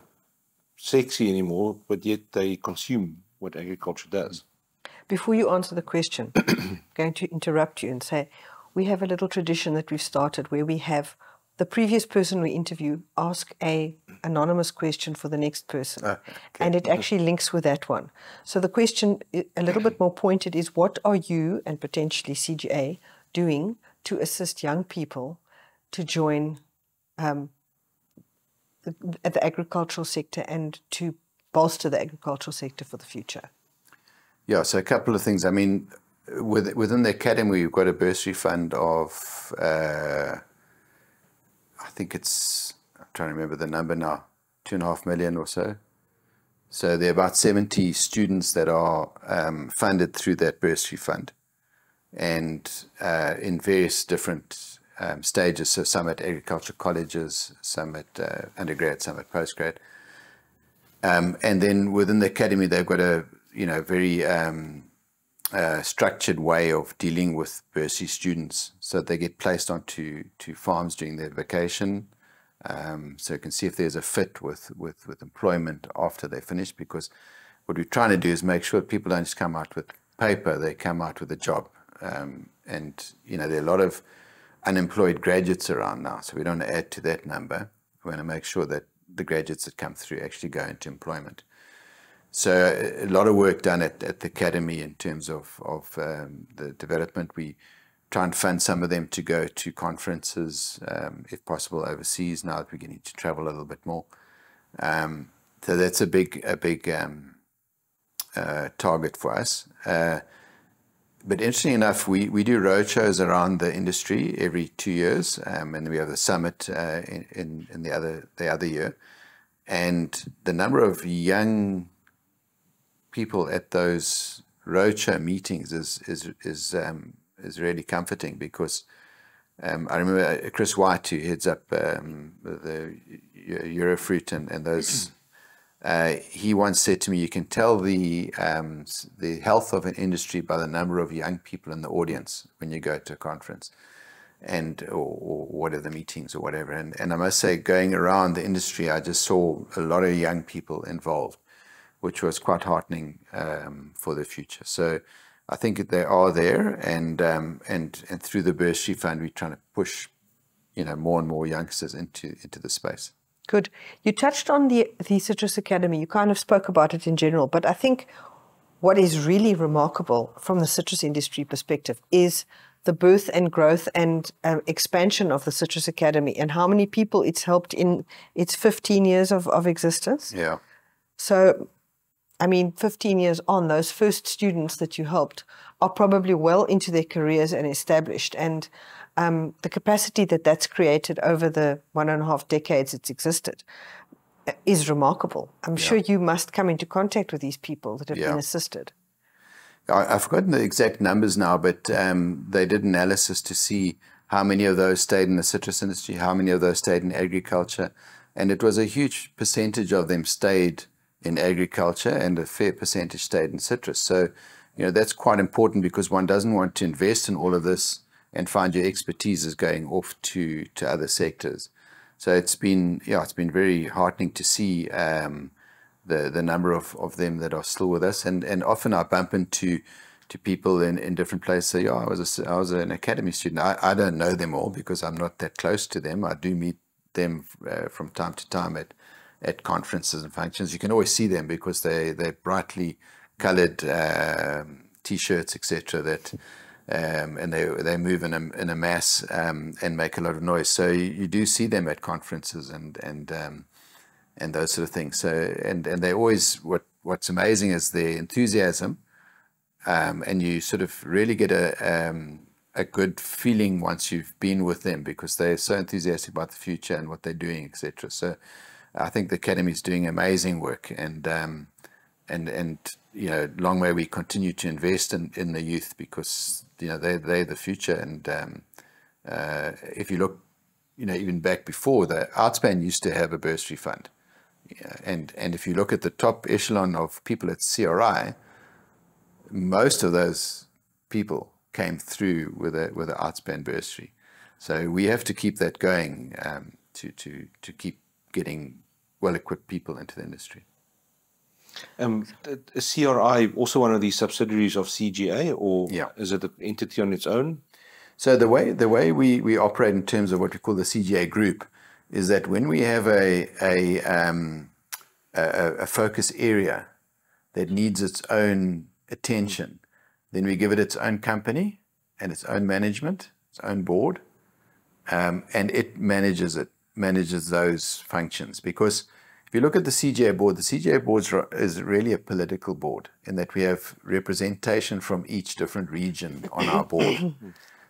sexy anymore, but yet they consume what agriculture does. Mm-hmm. Before you answer the question, I'm going to interrupt you and say, we have a little tradition that we've started where we have the previous person we interview ask a anonymous question for the next person. Ah, okay. And it actually links with that one. So the question, a little bit more pointed, is what are you and potentially C G A doing to assist young people to join um, the, the agricultural sector and to bolster the agricultural sector for the future? Yeah, so a couple of things. I mean, with, within the academy, we've got a bursary fund of, uh, I think it's, I'm trying to remember the number now, two and a half million or so. So there are about seventy students that are um, funded through that bursary fund, and uh, in various different um, stages. So some at agricultural colleges, some at uh, undergrad, some at postgrad. Um, and then within the academy, they've got a, you know, very um, uh, structured way of dealing with bursary students. So they get placed onto to farms during their vacation. Um, so you can see if there's a fit with, with, with employment after they finish, because what we're trying to do is make sure people don't just come out with paper, they come out with a job. Um, and, you know, there are a lot of unemployed graduates around now, so we don't want to add to that number. We want to make sure that the graduates that come through actually go into employment. So a lot of work done at, at the academy in terms of, of um, the development. We try and fund some of them to go to conferences, um, if possible overseas, now that we're getting to travel a little bit more. Um, So that's a big, a big um, uh, target for us. Uh, but interestingly enough, we, we do roadshows around the industry every two years, um, and we have the summit uh, in, in, in the other the other year. And the number of young people at those roadshow meetings is is is um, is really comforting, because um, I remember Chris White, who heads up um, the Eurofruit and, and those. Uh, he once said to me, you can tell the, um, the health of an industry by the number of young people in the audience when you go to a conference and or, or what are the meetings or whatever. And, and I must say, going around the industry, I just saw a lot of young people involved, which was quite heartening um, for the future. So I think they are there, and, um, and, and through the Bursary Fund, we're trying to push, you know, more and more youngsters into, into the space. Good. You touched on the, the Citrus Academy. You kind of spoke about it in general, but I think what is really remarkable from the citrus industry perspective is the birth and growth and uh, expansion of the Citrus Academy and how many people it's helped in its fifteen years of, of existence. Yeah. So, I mean, fifteen years on, those first students that you helped are probably well into their careers and established. And Um, the capacity that that's created over the one and a half decades it's existed is remarkable. I'm yeah. sure you must come into contact with these people that have yeah. been assisted. I, I've forgotten the exact numbers now, but um, they did analysis to see how many of those stayed in the citrus industry, how many of those stayed in agriculture, and it was a huge percentage of them stayed in agriculture and a fair percentage stayed in citrus. So, you know, that's quite important, because one doesn't want to invest in all of this and find your expertise is going off to to other sectors. So it's been yeah it's been very heartening to see um, the the number of, of them that are still with us, and and often I bump into to people in, in different places. So, yeah, I was a, I was an academy student. I, I don't know them all because I'm not that close to them. I do meet them uh, from time to time at at conferences and functions. You can always see them because they they're brightly coloured uh, t-shirts, et cetera. That Um, and they they move in a in a mass um, and make a lot of noise. So you, you do see them at conferences and and um, and those sort of things. So and and they always what what's amazing is their enthusiasm, um, and you sort of really get a um, a good feeling once you've been with them, because they're so enthusiastic about the future and what they're doing, et cetera. So I think the academy is doing amazing work, and um, and and you know, long may we continue to invest in in the youth, because you know, they, they're the future. And um, uh, if you look, you know, even back before, the Outspan used to have a bursary fund. Yeah. And, and if you look at the top echelon of people at C R I, most of those people came through with a, with an Outspan bursary. So we have to keep that going um, to, to, to keep getting well-equipped people into the industry. Um, C R I, also one of these subsidiaries of C G A, or yeah. is it an entity on its own? So the way the way we, we operate in terms of what we call the C G A group is that when we have a a, um, a, a focus area that needs its own attention, then we give it its own company and its own management, its own board, um, and it manages it, manages those functions. Because if you look at the C G A board, the C G A board is really a political board, in that we have representation from each different region on our board.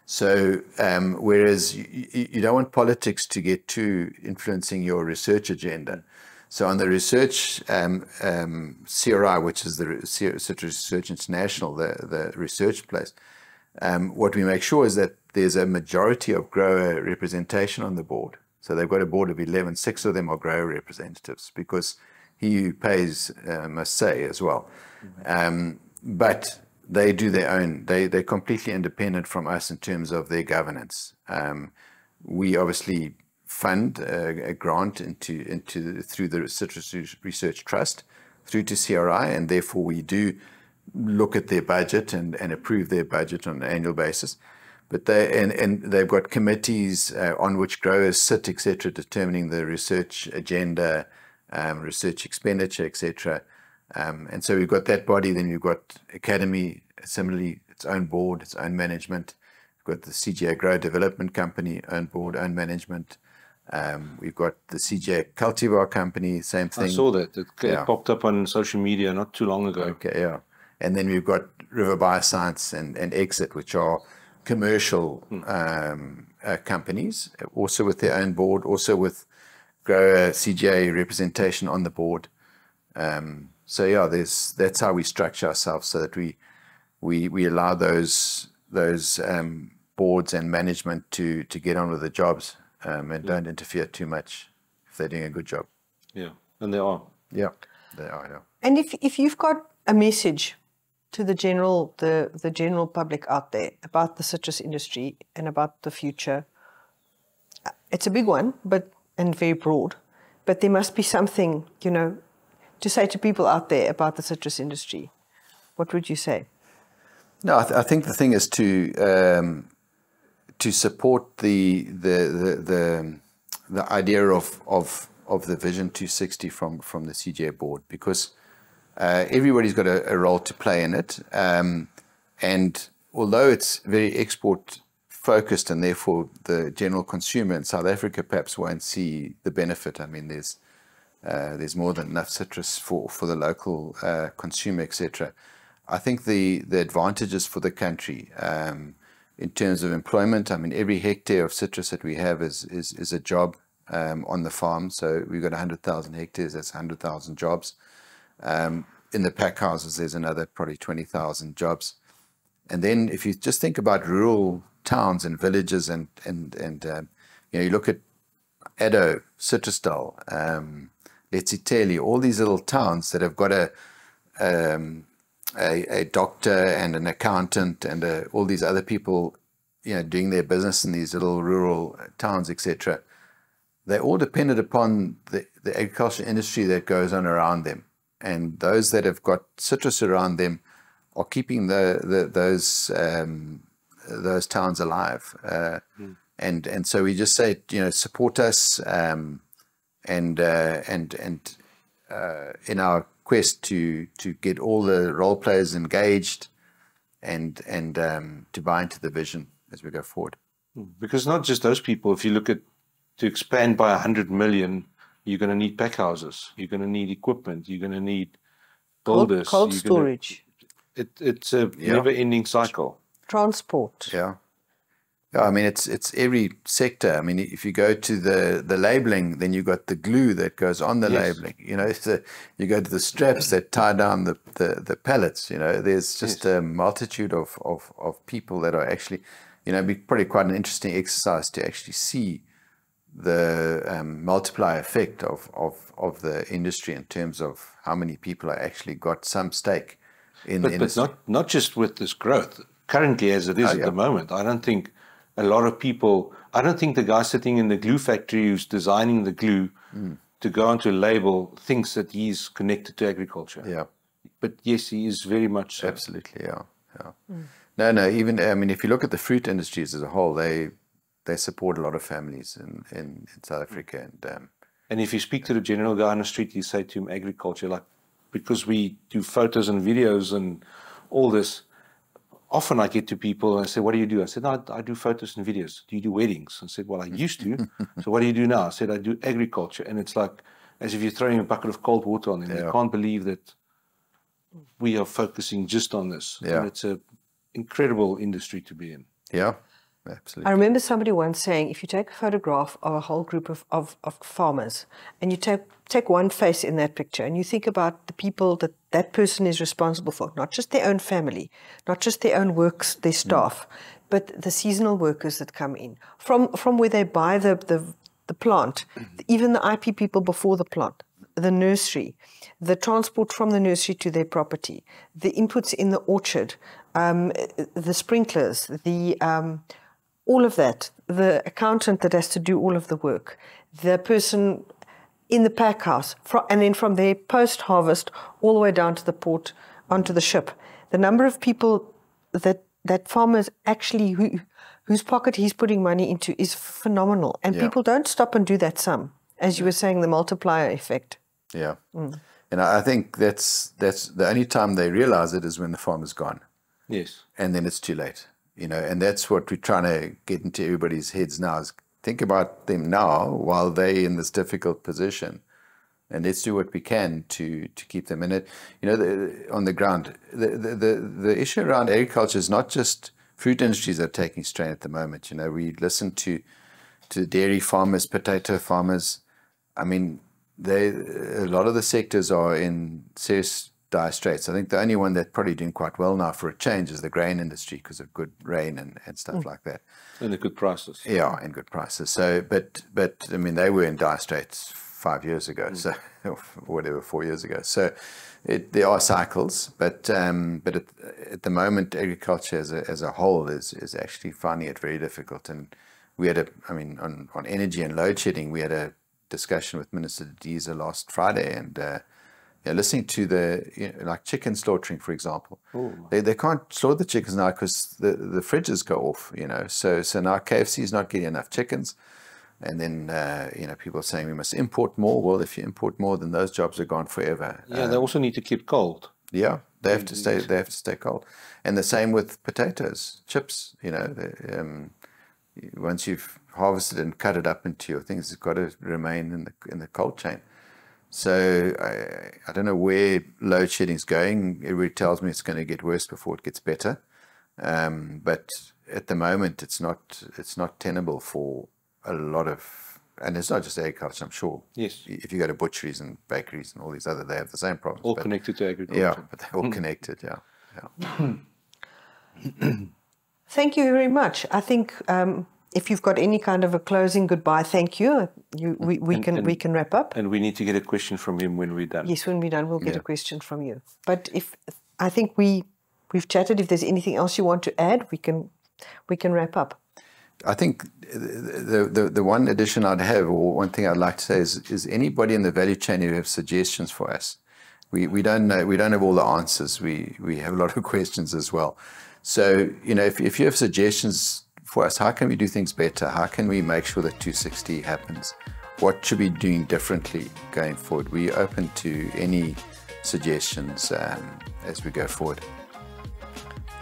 So um, whereas you, you don't want politics to get too influencing your research agenda. So on the research um, um, C R I, which is the Citrus Research International, the, the research place, um, what we make sure is that there's a majority of grower representation on the board. So they've got a board of eleven, six of them are grower representatives, because he who pays uh, must say as well. Um, but they do their own, they, they're completely independent from us in terms of their governance. Um, we obviously fund a, a grant into, into through the Citrus Research Trust, through to C R I, and therefore we do look at their budget and, and approve their budget on an annual basis. But they and, and they've got committees uh, on which growers sit, et cetera, determining the research agenda, um, research expenditure, et cetera. Um, and so we've got that body. Then we've got academy, similarly, its own board, its own management. We've got the C G A Grow Development Company, own board, own management. Um, we've got the C G A Cultivar Company, same thing. I saw that. It, it yeah. popped up on social media not too long ago. Okay, yeah. And then we've got River Bioscience and, and Exit, which are commercial mm. um, uh, companies, also with their own board, also with grower C G A representation on the board. Um, so yeah, there's, that's how we structure ourselves, so that we we we allow those those um, boards and management to to get on with the jobs. Um, and yeah. don't interfere too much if they're doing a good job. Yeah, and they are. Yeah, they are. Yeah. And if if you've got a message to the general the the general public out there about the citrus industry and about the future, it's a big one, but and very broad. But there must be something, you know, to say to people out there about the citrus industry. What would you say? No, I, th I think the thing is to. Um, to support the, the the the the idea of of of the Vision two sixty from from the C G A board, because uh, everybody's got a, a role to play in it, um, and although it's very export focused and therefore the general consumer in South Africa perhaps won't see the benefit. I mean, there's uh, there's more than enough citrus for for the local uh, consumer, et cetera. I think the the advantages for the country. Um, In terms of employment, I mean, every hectare of citrus that we have is is, is a job um, on the farm. So we've got one hundred thousand hectares, that's one hundred thousand jobs. Um, in the pack houses, there's another probably twenty thousand jobs. And then if you just think about rural towns and villages and, and, and um, you know, you look at Addo, Citrusdal, um, Letsitele, all these little towns that have got a... Um, A, a doctor and an accountant and a, all these other people, you know, doing their business in these little rural towns, et cetera. They're all dependent upon the, the agriculture industry that goes on around them. And those that have got citrus around them are keeping the, the, those um, those towns alive. Uh, mm. And and so we just say, you know, support us um, and uh, and and uh, in our quest to to get all the role players engaged and and um, to buy into the vision as we go forward. Because not just those people. If you look at to expand by one hundred million, you're going to need pack houses. You're going to need equipment. You're going to need builders. Cold, cold storage. To, it, it's a yeah. never-ending cycle. Transport. Yeah. Yeah. I mean, it's it's every sector. I mean, if you go to the the labeling, then you've got the glue that goes on the yes. labeling. You know, so you go to the straps that tie down the the, the pallets. You know, there's just yes. a multitude of, of of people that are actually, you know, it'd be probably quite an interesting exercise to actually see the um, multiplier effect of of of the industry in terms of how many people are actually got some stake in but, the industry. But not not just with this growth currently as it is oh, at yeah. the moment. I don't think. A lot of people, I don't think the guy sitting in the glue factory who's designing the glue mm. to go onto a label thinks that he's connected to agriculture. Yeah. But yes, he is very much so. Absolutely, yeah. yeah. Mm. No, no, even, I mean, if you look at the fruit industries as a whole, they they support a lot of families in, in, in South Africa. And um, and if you speak to the general guy on the street, you say to him, agriculture, like, because we do photos and videos and all this, often I get to people and I say, what do you do? I said, no, I, I do photos and videos. Do you do weddings? I said, well, I used to. So what do you do now? I said, I do agriculture. And it's like, as if you're throwing a bucket of cold water on them. Yeah. They can't believe that we are focusing just on this. Yeah. And it's an incredible industry to be in. Yeah, absolutely. I remember somebody once saying, if you take a photograph of a whole group of, of, of farmers and you take, take one face in that picture and you think about the people that that person is responsible for, not just their own family, not just their own works, their staff, mm. but the seasonal workers that come in, from, from where they buy the, the, the plant, mm-hmm. even the I P people before the plant, the nursery, the transport from the nursery to their property, the inputs in the orchard, um, the sprinklers, the um, all of that, the accountant that has to do all of the work, the person in the pack house, and then from there post-harvest all the way down to the port, onto the ship. The number of people that that farmers actually, who, whose pocket he's putting money into is phenomenal. And yeah. people don't stop and do that sum, as you were saying, the multiplier effect. Yeah. Mm. And I think that's, that's the only time they realize it is when the farm is gone. Yes. And then it's too late. You know, and that's what we're trying to get into everybody's heads now is think about them now while they're in this difficult position, and let's do what we can to to keep them in it. You know, the, on the ground, the, the the the issue around agriculture is not just fruit industries are taking strain at the moment. You know, we listen to to dairy farmers, potato farmers. I mean, they a lot of the sectors are in serious dire straits. I think the only one that's probably doing quite well now for a change is the grain industry because of good rain and, and stuff mm. like that. And the good prices. Yeah, and good prices. So, but, but I mean, they were in dire straits five years ago, mm. so or whatever, four years ago. So it, there are cycles, but um, but at, at the moment, agriculture as a, as a whole is, is actually finding it very difficult. And we had a, I mean, on, on energy and load shedding, we had a discussion with Minister Dedeza last Friday, and uh, yeah, listening to the, you know, like chicken slaughtering, for example. Ooh. They they can't slaughter the chickens now because the, the fridges go off, you know. So so now K F C is not getting enough chickens. And then, uh, you know, people are saying we must import more. Well, if you import more, then those jobs are gone forever. Yeah, um, they also need to keep cold. Yeah, they have to stay, they have to stay cold. And the same with potatoes, chips, you know. They, um, once you've harvested and cut it up into your things, it's got to remain in the, in the cold chain. So I, I don't know where load shedding is going. Everybody tells me it's going to get worse before it gets better. Um, but at the moment, it's not it's not tenable for a lot of, and it's not just agriculture, I'm sure. Yes. If you go to butcheries and bakeries and all these other, they have the same problems. All but, connected to agriculture. Yeah, but they're all connected, yeah. yeah. Thank you very much. I think um, if you've got any kind of a closing goodbye, thank you. You we, we and, can and, we can wrap up. And we need to get a question from him when we're done. Yes, when we're done, we'll get yeah. a question from you. But if I think we we've chatted. If there's anything else you want to add, we can we can wrap up. I think the the, the one addition I'd have, or one thing I'd like to say, is is anybody in the value chain who have suggestions for us. We we don't know. We don't have all the answers. We we have a lot of questions as well. So, you know, if, if you have suggestions for us, how can we do things better? How can we make sure that two sixty happens? What should we be doing differently going forward? We're open to any suggestions um, as we go forward.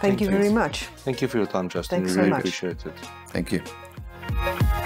Thank, Thank you very much. Thank you for your time, Justin. Thanks we really so much. Appreciate it. Thank you.